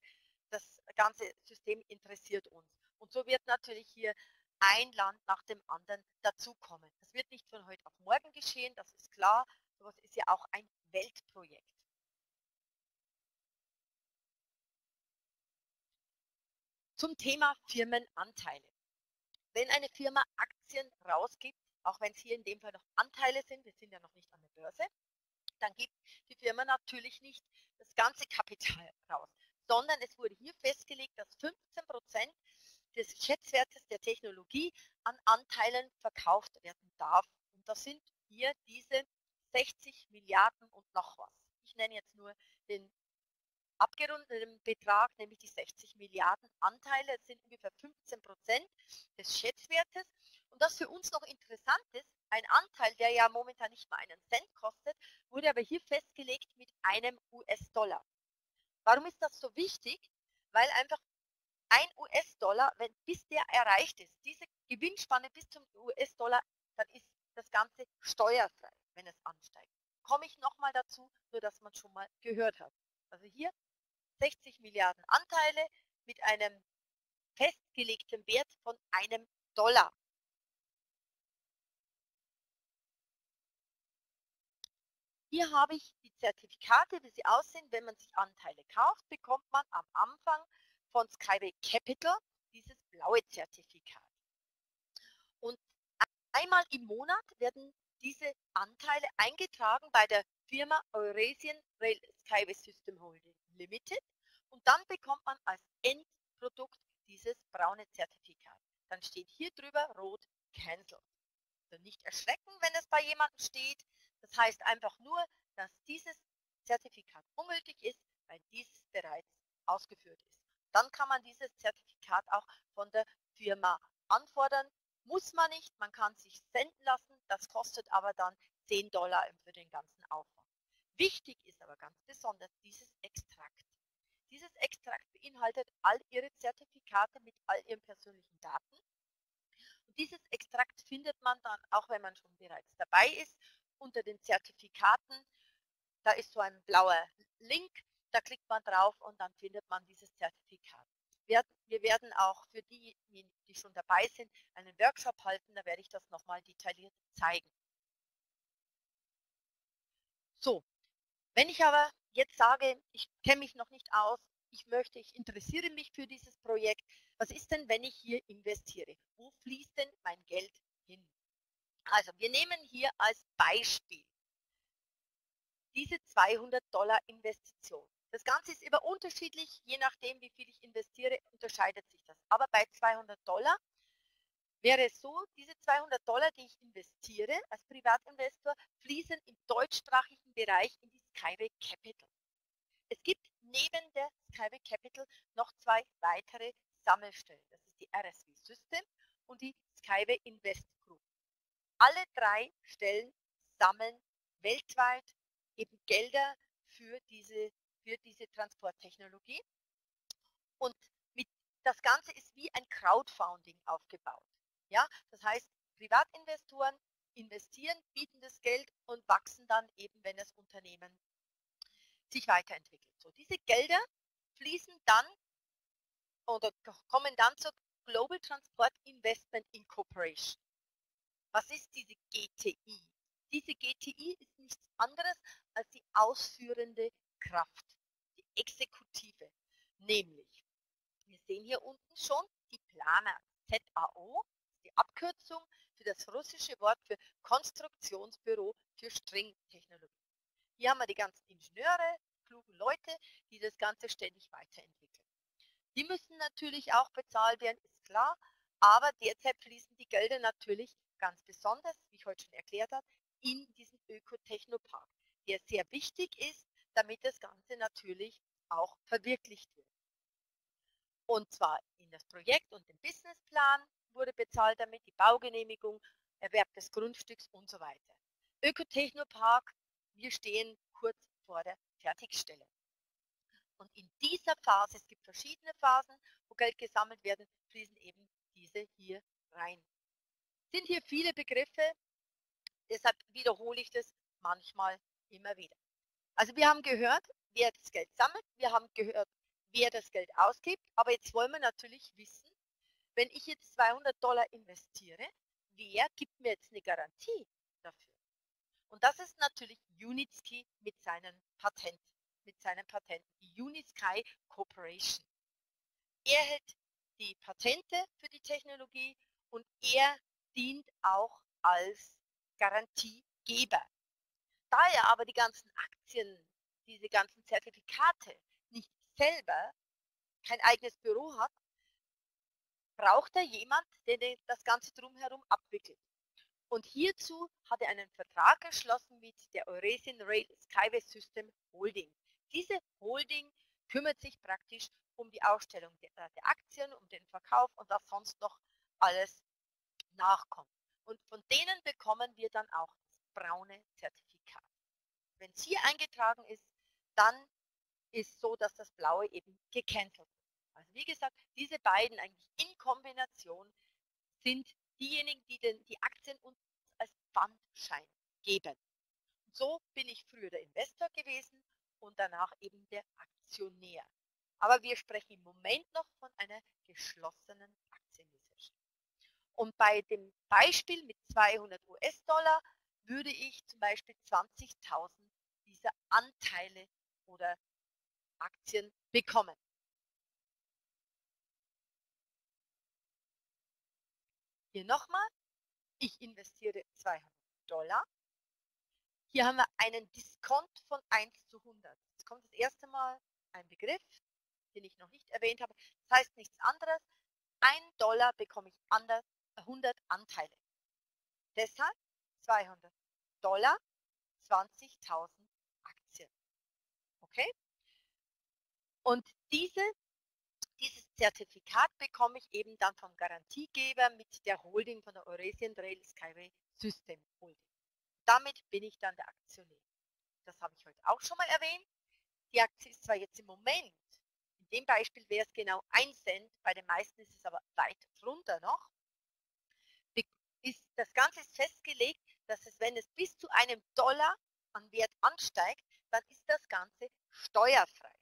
das ganze System interessiert uns. Und so wird natürlich hier ein Land nach dem anderen dazukommen. Das wird nicht von heute auf morgen geschehen, das ist klar, sowas ist ja auch ein Weltprojekt. Zum Thema Firmenanteile. Wenn eine Firma Aktien rausgibt, auch wenn es hier in dem Fall noch Anteile sind, wir sind ja noch nicht an der Börse, dann gibt die Firma natürlich nicht das ganze Kapital raus, sondern es wurde hier festgelegt, dass fünfzehn Prozent des Schätzwertes der Technologie an Anteilen verkauft werden darf. Und das sind hier diese sechzig Milliarden und noch was. Ich nenne jetzt nur den abgerundeten Betrag, nämlich die sechzig Milliarden Anteile. Das sind ungefähr fünfzehn Prozent des Schätzwertes. Und das für uns noch interessant ist, ein Anteil, der ja momentan nicht mal einen Cent kostet, wurde aber hier festgelegt mit einem U S-Dollar. Warum ist das so wichtig? Weil einfach ein U S-Dollar, wenn bis der erreicht ist, diese Gewinnspanne bis zum U S-Dollar, dann ist das Ganze steuerfrei, wenn es ansteigt. Komme ich nochmal dazu, nur dass man schon mal gehört hat. Also hier sechzig Milliarden Anteile mit einem festgelegten Wert von einem Dollar. Hier habe ich die Zertifikate, wie sie aussehen. Wenn man sich Anteile kauft, bekommt man am Anfang von Skyway Capital dieses blaue Zertifikat. Und einmal im Monat werden diese Anteile eingetragen bei der Firma Eurasian Rail Skyway System Holding Limited und dann bekommt man als Endprodukt dieses braune Zertifikat. Dann steht hier drüber rot Cancel. Also nicht erschrecken, wenn es bei jemandem steht. Das heißt einfach nur, dass dieses Zertifikat ungültig ist, weil dieses bereits ausgeführt ist. Dann kann man dieses Zertifikat auch von der Firma anfordern. Muss man nicht, man kann sich senden lassen, das kostet aber dann zehn Dollar für den ganzen Aufwand. Wichtig ist aber ganz besonders dieses Extrakt. Dieses Extrakt beinhaltet all Ihre Zertifikate mit all Ihren persönlichen Daten. Und dieses Extrakt findet man dann, auch wenn man schon bereits dabei ist, unter den Zertifikaten. Da ist so ein blauer Link, da klickt man drauf und dann findet man dieses Zertifikat. Wir werden auch für diejenigen, die schon dabei sind, einen Workshop halten, da werde ich das nochmal detailliert zeigen. So, wenn ich aber jetzt sage, ich kenne mich noch nicht aus, ich möchte, ich interessiere mich für dieses Projekt, was ist denn, wenn ich hier investiere? Wo fließt denn mein Geld hin? Also, wir nehmen hier als Beispiel diese zweihundert Dollar Investition. Das Ganze ist immer unterschiedlich, je nachdem, wie viel ich investiere, unterscheidet sich das. Aber bei zweihundert Dollar wäre es so, diese zweihundert Dollar, die ich investiere als Privatinvestor, fließen im deutschsprachigen Bereich in die Skyway Capital. Es gibt neben der Skyway Capital noch zwei weitere Sammelstellen. Das ist die R S V System und die Skyway Invest Group. Alle drei Stellen sammeln weltweit eben Gelder für diese für diese Transporttechnologie und mit, das Ganze ist wie ein Crowdfunding aufgebaut. Ja? Das heißt, Privatinvestoren investieren, bieten das Geld und wachsen dann eben, wenn das Unternehmen sich weiterentwickelt. So, diese Gelder fließen dann oder kommen dann zur Global Transport Investment in Incorporation. Was ist diese G T I? Diese G T I ist nichts anderes als die ausführende Kraft, die Exekutive. Nämlich, wir sehen hier unten schon die Planer, Z A O, die Abkürzung für das russische Wort für Konstruktionsbüro für String-Technologie. Hier haben wir die ganzen Ingenieure, klugen Leute, die das Ganze ständig weiterentwickeln. Die müssen natürlich auch bezahlt werden, ist klar, aber derzeit fließen die Gelder natürlich ganz besonders, wie ich heute schon erklärt habe, in diesen Ökotechnopark, der sehr wichtig ist, damit das Ganze natürlich auch verwirklicht wird. Und zwar in das Projekt und den Businessplan wurde bezahlt damit, die Baugenehmigung, Erwerb des Grundstücks und so weiter. Ökotechnopark, wir stehen kurz vor der Fertigstellung. Und in dieser Phase, es gibt verschiedene Phasen, wo Geld gesammelt werden, fließen eben diese hier rein. Es sind hier viele Begriffe, deshalb wiederhole ich das manchmal immer wieder. Also wir haben gehört, wer das Geld sammelt, wir haben gehört, wer das Geld ausgibt, aber jetzt wollen wir natürlich wissen, wenn ich jetzt zweihundert Dollar investiere, wer gibt mir jetzt eine Garantie dafür? Und das ist natürlich Yunitskiy mit seinen Patenten, mit seinen Patenten, die Unitskiy Corporation. Er hält die Patente für die Technologie und er dient auch als Garantiegeber. Da er aber die ganzen Aktien, diese ganzen Zertifikate nicht selber, kein eigenes Büro hat, braucht er jemand, der das Ganze drumherum abwickelt. Und hierzu hat er einen Vertrag geschlossen mit der Eurasian Rail Skyway System Holding. Diese Holding kümmert sich praktisch um die Ausstellung der, der Aktien, um den Verkauf und was sonst noch alles nachkommt. Und von denen bekommen wir dann auch das braune Zertifikat. Wenn es hier eingetragen ist, dann ist so, dass das blaue eben gecancelt wird. Also wie gesagt, diese beiden eigentlich in Kombination sind diejenigen, die den, die Aktien uns als Pfandschein geben. Und so bin ich früher der Investor gewesen und danach eben der Aktionär. Aber wir sprechen im Moment noch von einer geschlossenen Aktiengesellschaft. Und bei dem Beispiel mit zweihundert US-Dollar würde ich zum Beispiel zwanzigtausend dieser Anteile oder Aktien bekommen. Hier nochmal, ich investiere zweihundert Dollar. Hier haben wir einen Diskont von eins zu hundert. Jetzt kommt das erste Mal ein Begriff, den ich noch nicht erwähnt habe. Das heißt nichts anderes. ein Dollar bekomme ich hundert Anteile. Deshalb zweihundert Dollar, zwanzigtausend Aktien. Okay? Und diese Dieses Zertifikat bekomme ich eben dann vom Garantiegeber mit der Holding von der Eurasian Rail Skyway System Holding. Damit bin ich dann der Aktionär. Das habe ich heute auch schon mal erwähnt. Die Aktie ist zwar jetzt im Moment, in dem Beispiel wäre es genau ein Cent, bei den meisten ist es aber weit drunter noch. Das Ganze ist festgelegt, dass es, wenn es bis zu einem Dollar an Wert ansteigt, dann ist das Ganze steuerfrei.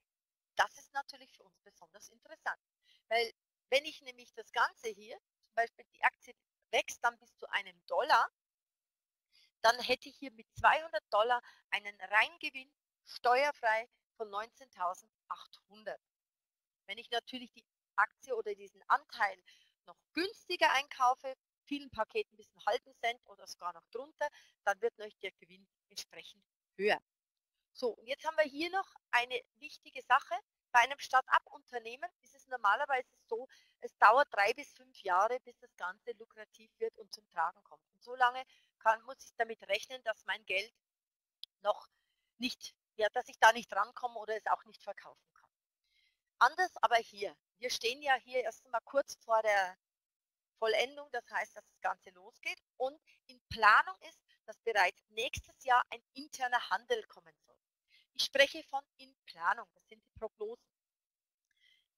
Das ist natürlich für uns besonders interessant, weil wenn ich nämlich das Ganze hier, zum Beispiel die Aktie wächst dann bis zu einem Dollar, dann hätte ich hier mit zweihundert Dollar einen Reingewinn steuerfrei von neunzehntausendachthundert. Wenn ich natürlich die Aktie oder diesen Anteil noch günstiger einkaufe, vielen Paketen bis zum halben Cent oder sogar noch drunter, dann wird natürlich der Gewinn entsprechend höher. So, und jetzt haben wir hier noch eine wichtige Sache. Bei einem Start-up-Unternehmen ist es normalerweise so, es dauert drei bis fünf Jahre, bis das Ganze lukrativ wird und zum Tragen kommt. Und so lange kann, muss ich damit rechnen, dass mein Geld noch nicht, ja, dass ich da nicht rankomme oder es auch nicht verkaufen kann. Anders aber hier. Wir stehen ja hier erst mal kurz vor der Vollendung, das heißt, dass das Ganze losgeht und in Planung ist, dass bereits nächstes Jahr ein interner Handel kommen soll. Ich spreche von in Planung, das sind die Prognosen.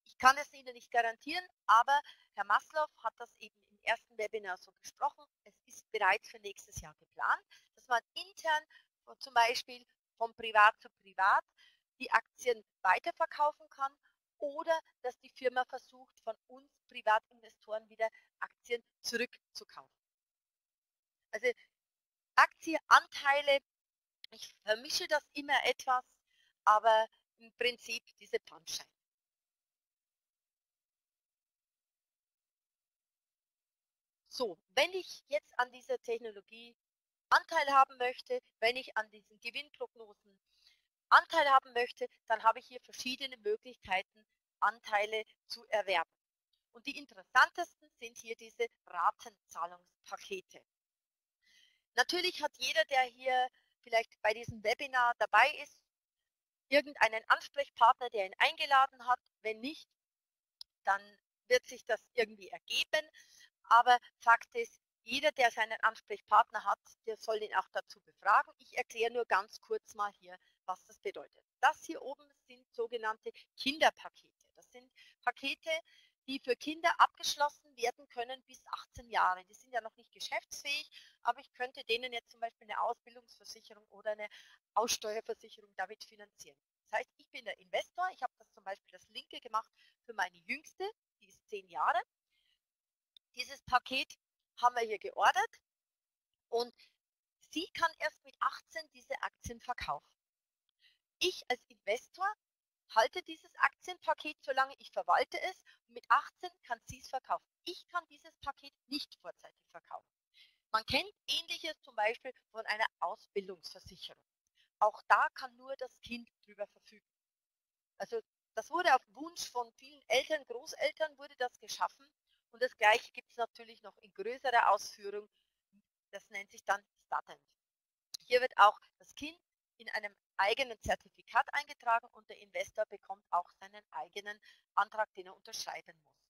Ich kann es Ihnen nicht garantieren, aber Herr Maslow hat das eben im ersten Webinar so gesprochen, es ist bereits für nächstes Jahr geplant, dass man intern zum Beispiel von Privat zu Privat die Aktien weiterverkaufen kann oder dass die Firma versucht, von uns Privatinvestoren wieder Aktien zurückzukaufen. Also Aktie, Anteile, ich vermische das immer etwas, aber im Prinzip diese Punchline. So, wenn ich jetzt an dieser Technologie Anteil haben möchte, wenn ich an diesen Gewinnprognosen Anteil haben möchte, dann habe ich hier verschiedene Möglichkeiten, Anteile zu erwerben. Und die interessantesten sind hier diese Ratenzahlungspakete. Natürlich hat jeder, der hier vielleicht bei diesem Webinar dabei ist, irgendeinen Ansprechpartner, der ihn eingeladen hat. Wenn nicht, dann wird sich das irgendwie ergeben. Aber Fakt ist, jeder, der seinen Ansprechpartner hat, der soll ihn auch dazu befragen. Ich erkläre nur ganz kurz mal hier, was das bedeutet. Das hier oben sind sogenannte Kinderpakete. Das sind Pakete, die für Kinder abgeschlossen werden können bis achtzehn Jahre. Die sind ja noch nicht geschäftsfähig, aber ich könnte denen jetzt zum Beispiel eine Ausbildungsversicherung oder eine Aussteuerversicherung damit finanzieren. Das heißt, ich bin der Investor. Ich habe das zum Beispiel das linke gemacht für meine Jüngste, die ist zehn Jahre. Dieses Paket haben wir hier geordert und sie kann erst mit achtzehn diese Aktien verkaufen. Ich als Investor halte dieses Aktienpaket, solange ich verwalte es, und mit achtzehn kann sie es verkaufen. Ich kann dieses Paket nicht vorzeitig verkaufen. Man kennt Ähnliches zum Beispiel von einer Ausbildungsversicherung. Auch da kann nur das Kind drüber verfügen. Also das wurde auf Wunsch von vielen Eltern, Großeltern wurde das geschaffen. Und das Gleiche gibt es natürlich noch in größerer Ausführung. Das nennt sich dann Statement. Hier wird auch das Kind in einem eigenen Zertifikat eingetragen und der Investor bekommt auch seinen eigenen Antrag, den er unterschreiben muss.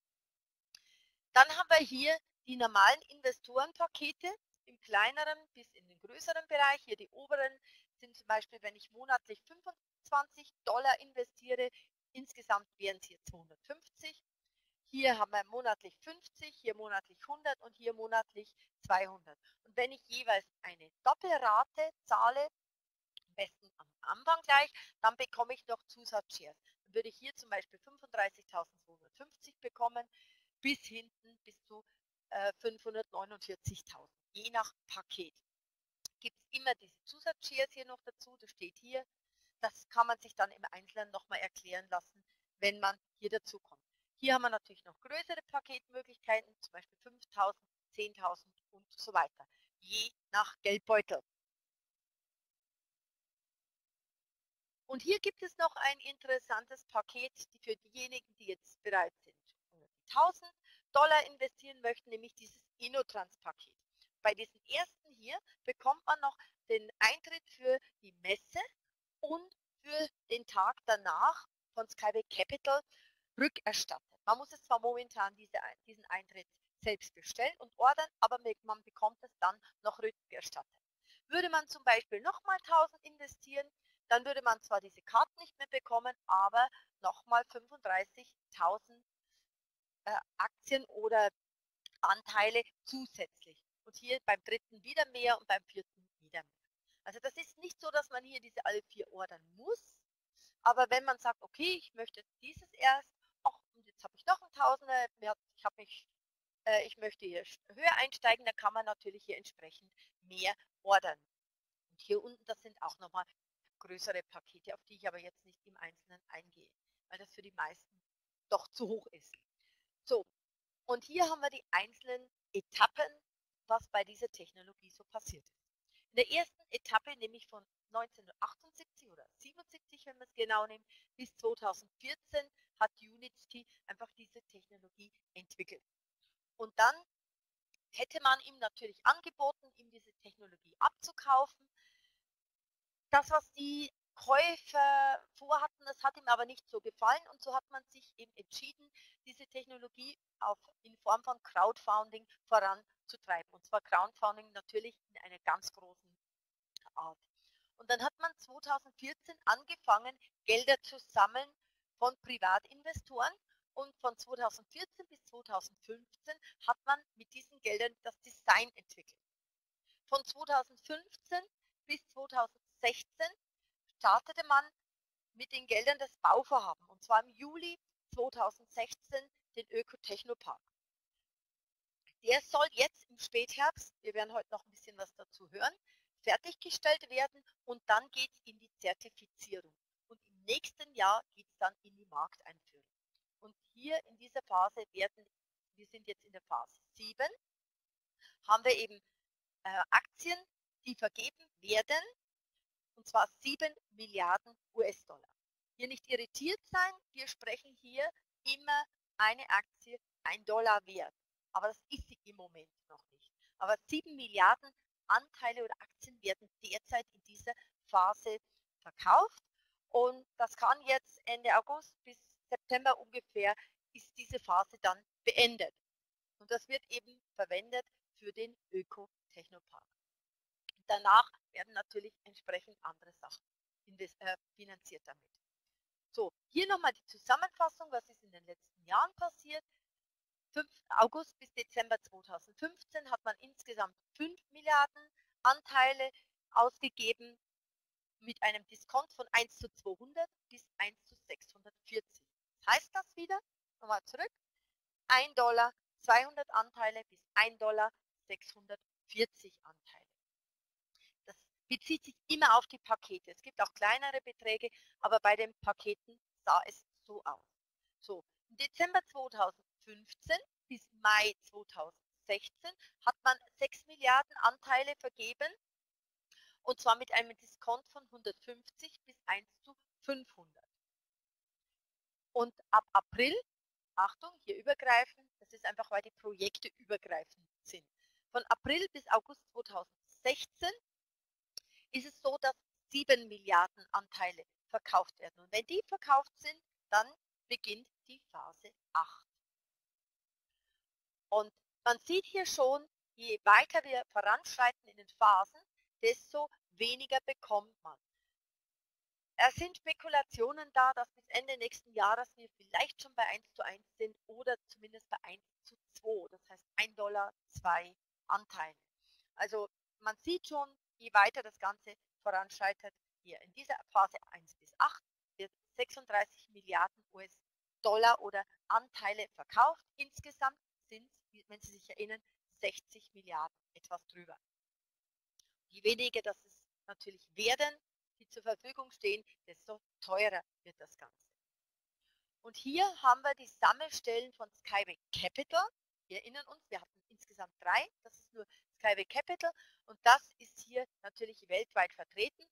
Dann haben wir hier die normalen Investorenpakete im kleineren bis in den größeren Bereich. Hier die oberen sind zum Beispiel, wenn ich monatlich fünfundzwanzig Dollar investiere, insgesamt wären es hier zweihundertfünfzig. Hier haben wir monatlich fünfzig, hier monatlich hundert und hier monatlich zweihundert. Und wenn ich jeweils eine Doppelrate zahle, am besten am Anfang gleich, dann bekomme ich noch Zusatzshares. Dann würde ich hier zum Beispiel fünfunddreißigtausendzweihundertfünfzig bekommen, bis hinten bis zu äh, fünfhundertneunundvierzigtausend, je nach Paket. Gibt es immer diese Zusatzshares hier noch dazu, das steht hier. Das kann man sich dann im Einzelnen nochmal erklären lassen, wenn man hier dazu kommt. Hier haben wir natürlich noch größere Paketmöglichkeiten, zum Beispiel fünftausend, zehntausend und so weiter, je nach Geldbeutel. Und hier gibt es noch ein interessantes Paket für diejenigen, die jetzt bereit sind, tausend Dollar investieren möchten, nämlich dieses InnoTrans-Paket. Bei diesem ersten hier bekommt man noch den Eintritt für die Messe und für den Tag danach von Skyway Capital rückerstattet. Man muss es zwar momentan diese, diesen Eintritt selbst bestellen und ordern, aber man bekommt es dann noch rückerstattet. Würde man zum Beispiel nochmal tausend investieren, dann würde man zwar diese Karten nicht mehr bekommen, aber nochmal fünfunddreißigtausend äh, Aktien oder Anteile zusätzlich. Und hier beim dritten wieder mehr und beim vierten wieder mehr. Also das ist nicht so, dass man hier diese alle vier ordern muss, aber wenn man sagt, okay, ich möchte dieses erst, jetzt habe ich noch ein Tausender, ich, habe mich, äh, ich möchte hier höher einsteigen, da kann man natürlich hier entsprechend mehr ordern. Und hier unten, das sind auch nochmal größere Pakete, auf die ich aber jetzt nicht im Einzelnen eingehe, weil das für die meisten doch zu hoch ist. So, und hier haben wir die einzelnen Etappen, was bei dieser Technologie so passiert ist. In der ersten Etappe, nämlich von neunzehnhundertachtundsiebzig oder siebenundsiebzig, wenn man es genau nimmt, bis zweitausendvierzehn, hat Yunitskiy einfach diese Technologie entwickelt. Und dann hätte man ihm natürlich angeboten, ihm diese Technologie abzukaufen. Das, was die Käufer vorhatten, das hat ihm aber nicht so gefallen und so hat man sich eben entschieden, diese Technologie auf, in Form von Crowdfunding voranzutreiben. Und zwar Crowdfunding natürlich in einer ganz großen Art. Und dann hat man zweitausendvierzehn angefangen, Gelder zu sammeln von Privatinvestoren und von zweitausendvierzehn bis zweitausendfünfzehn hat man mit diesen Geldern das Design entwickelt. Von zweitausendfünfzehn bis zweitausendsechzehn startete man mit den Geldern das Bauvorhaben und zwar im Juli zweitausendsechzehn den Ökotechnopark. Der soll jetzt im im Spätherbst, wir werden heute noch ein bisschen was dazu hören, fertiggestellt werden und dann geht es in die Zertifizierung. Und im nächsten Jahr geht es dann in die Markteinführung. Und hier in dieser Phase werden, wir sind jetzt in der Phase sieben, haben wir eben äh, Aktien, die vergeben werden, und zwar sieben Milliarden U S-Dollar. Hier nicht irritiert sein, wir sprechen hier immer eine Aktie, ein Dollar wert. Aber das ist sie im Moment noch nicht. Aber sieben Milliarden Anteile oder Aktien werden derzeit in dieser Phase verkauft. Und das kann jetzt Ende August bis September ungefähr, ist diese Phase dann beendet. Und das wird eben verwendet für den Öko-Technopark. Danach werden natürlich entsprechend andere Sachen finanziert damit. So, hier nochmal die Zusammenfassung, was ist in den letzten Jahren passiert. August bis Dezember zweitausendfünfzehn hat man insgesamt fünf Milliarden Anteile ausgegeben mit einem Diskont von eins zu zweihundert bis eins zu sechshundertvierzig. Was heißt das wieder? Nochmal zurück. ein Dollar zweihundert Anteile bis ein Dollar sechshundertvierzig Anteile. Das bezieht sich immer auf die Pakete. Es gibt auch kleinere Beträge, aber bei den Paketen sah es so aus. So, im Dezember zweitausendfünfzehn bis Mai zweitausendsechzehn hat man sechs Milliarden Anteile vergeben und zwar mit einem Diskont von hundertfünfzig bis eins zu fünfhundert. Und ab April, Achtung, hier übergreifend, das ist einfach, weil die Projekte übergreifend sind. Von April bis August zweitausendsechzehn ist es so, dass sieben Milliarden Anteile verkauft werden. Und wenn die verkauft sind, dann beginnt die Phase acht. Und man sieht hier schon, je weiter wir voranschreiten in den Phasen, desto weniger bekommt man. Es sind Spekulationen da, dass bis Ende nächsten Jahres wir vielleicht schon bei eins zu eins sind oder zumindest bei eins zu zwei. Das heißt ein Dollar, zwei Anteile. Also man sieht schon, je weiter das Ganze voranschreitet, hier in dieser Phase eins bis acht wird sechsunddreißig Milliarden U S-Dollar oder Anteile verkauft. Insgesamt sind, wenn Sie sich erinnern, sechzig Milliarden, etwas drüber. Je weniger das es natürlich werden, die zur Verfügung stehen, desto teurer wird das Ganze. Und hier haben wir die Sammelstellen von Skyway Capital. Wir erinnern uns, wir hatten insgesamt drei, das ist nur Skyway Capital und das ist hier natürlich weltweit vertreten.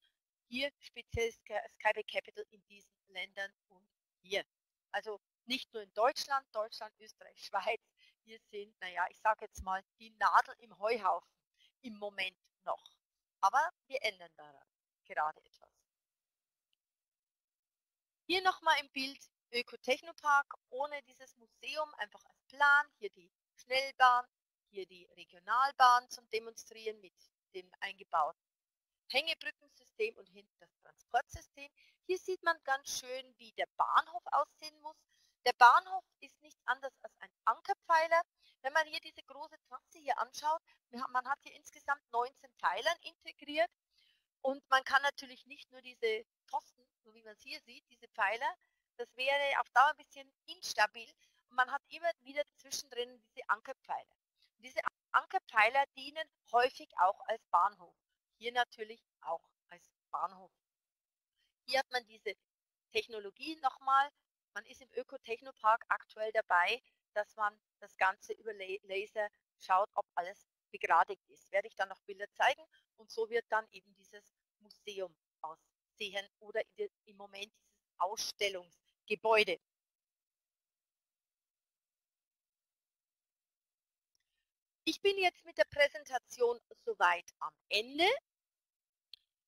Hier speziell Skyway Capital in diesen Ländern und hier. Also nicht nur in Deutschland, Deutschland, Österreich, Schweiz. Hier sind, naja, ich sage jetzt mal, die Nadel im Heuhaufen im Moment noch. Aber wir ändern daran gerade etwas. Hier nochmal im Bild Ökotechnopark ohne dieses Museum, einfach als Plan. Hier die Schnellbahn, hier die Regionalbahn zum Demonstrieren mit dem eingebauten Hängebrückensystem und hinten das Transportsystem. Hier sieht man ganz schön, wie der Bahnhof aussehen muss. Der Bahnhof ist nichts anderes als ein Ankerpfeiler. Wenn man hier diese große Trasse hier anschaut, man hat hier insgesamt neunzehn Pfeilern integriert. Und man kann natürlich nicht nur diese Pfosten, so wie man es hier sieht, diese Pfeiler, das wäre auf Dauer ein bisschen instabil. Und man hat immer wieder zwischendrin diese Ankerpfeiler. Und diese Ankerpfeiler dienen häufig auch als Bahnhof. Hier natürlich auch als Bahnhof. Hier hat man diese Technologie nochmal. Man ist im Ökotechnopark aktuell dabei, dass man das Ganze über Laser schaut, ob alles begradigt ist. Werde ich dann noch Bilder zeigen. Und so wird dann eben dieses Museum aussehen oder im Moment dieses Ausstellungsgebäude. Ich bin jetzt mit der Präsentation soweit am Ende.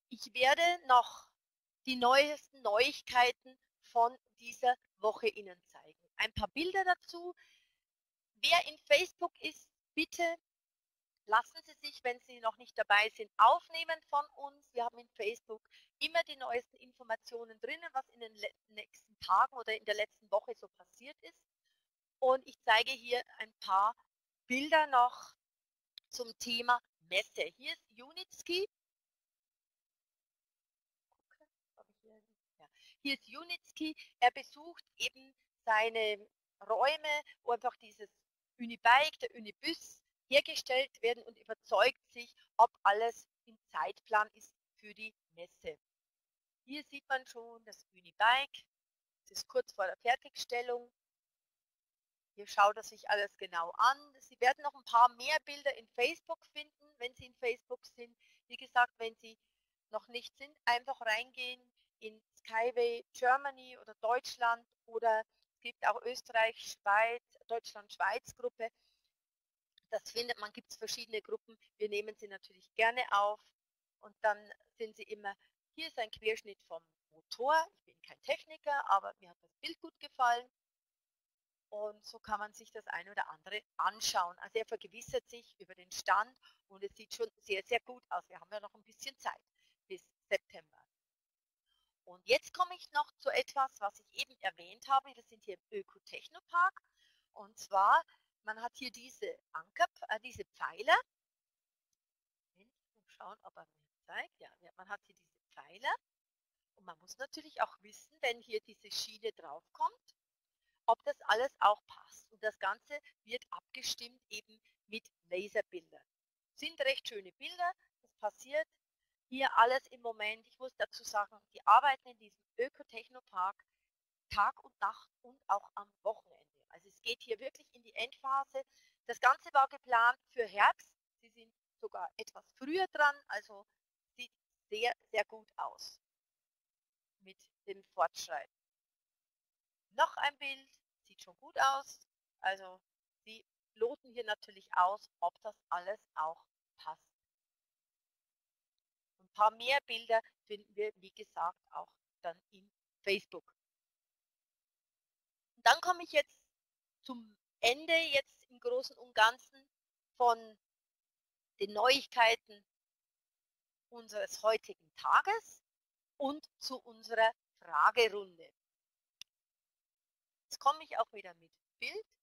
Ich werde noch die neuesten Neuigkeiten von dieser Woche Ihnen zeigen. Ein paar Bilder dazu. Wer in Facebook ist, bitte lassen Sie sich, wenn Sie noch nicht dabei sind, aufnehmen von uns. Wir haben in Facebook immer die neuesten Informationen drinnen, was in den nächsten Tagen oder in der letzten Woche so passiert ist. Und ich zeige hier ein paar Bilder noch zum Thema Messe. Hier ist Yunitskiy. Hier ist Yunitskiy. Er besucht eben seine Räume, einfach dieses Unibike, der Unibus, hergestellt werden und überzeugt sich, ob alles im Zeitplan ist für die Messe. Hier sieht man schon das Unibike, das ist kurz vor der Fertigstellung. Hier schaut er sich alles genau an. Sie werden noch ein paar mehr Bilder in Facebook finden, wenn Sie in Facebook sind. Wie gesagt, wenn Sie noch nicht sind, einfach reingehen in Skyway Germany oder Deutschland, oder es gibt auch Österreich, Schweiz, Deutschland-Schweiz-Gruppe. Das findet man, gibt es verschiedene Gruppen. Wir nehmen sie natürlich gerne auf und dann sind sie immer, hier ist ein Querschnitt vom Motor. Ich bin kein Techniker, aber mir hat das Bild gut gefallen. Und so kann man sich das ein oder andere anschauen. Also er vergewissert sich über den Stand und es sieht schon sehr, sehr gut aus. Wir haben ja noch ein bisschen Zeit bis September. Und jetzt komme ich noch zu etwas, was ich eben erwähnt habe. Wir sind hier im Ökotechnopark. Und zwar, man hat hier diese Anker, äh, diese Pfeiler. Mal schauen, ob er mir zeigt. Ja, man hat hier diese Pfeiler. Und man muss natürlich auch wissen, wenn hier diese Schiene draufkommt, ob das alles auch passt. Und das Ganze wird abgestimmt eben mit Laserbildern. Sind recht schöne Bilder, das passiert hier alles im Moment. Ich muss dazu sagen, die arbeiten in diesem Ökotechnopark Tag und Nacht und auch am Wochenende. Also es geht hier wirklich in die Endphase. Das Ganze war geplant für Herbst. Sie sind sogar etwas früher dran, also sieht sehr, sehr gut aus mit dem Fortschreiten. Noch ein Bild, sieht schon gut aus. Also sie loten hier natürlich aus, ob das alles auch passt. Ein paar mehr Bilder finden wir, wie gesagt, auch dann in Facebook. Und dann komme ich jetzt zum Ende, jetzt im Großen und Ganzen, von den Neuigkeiten unseres heutigen Tages und zu unserer Fragerunde. Komme ich auch wieder mit Bild.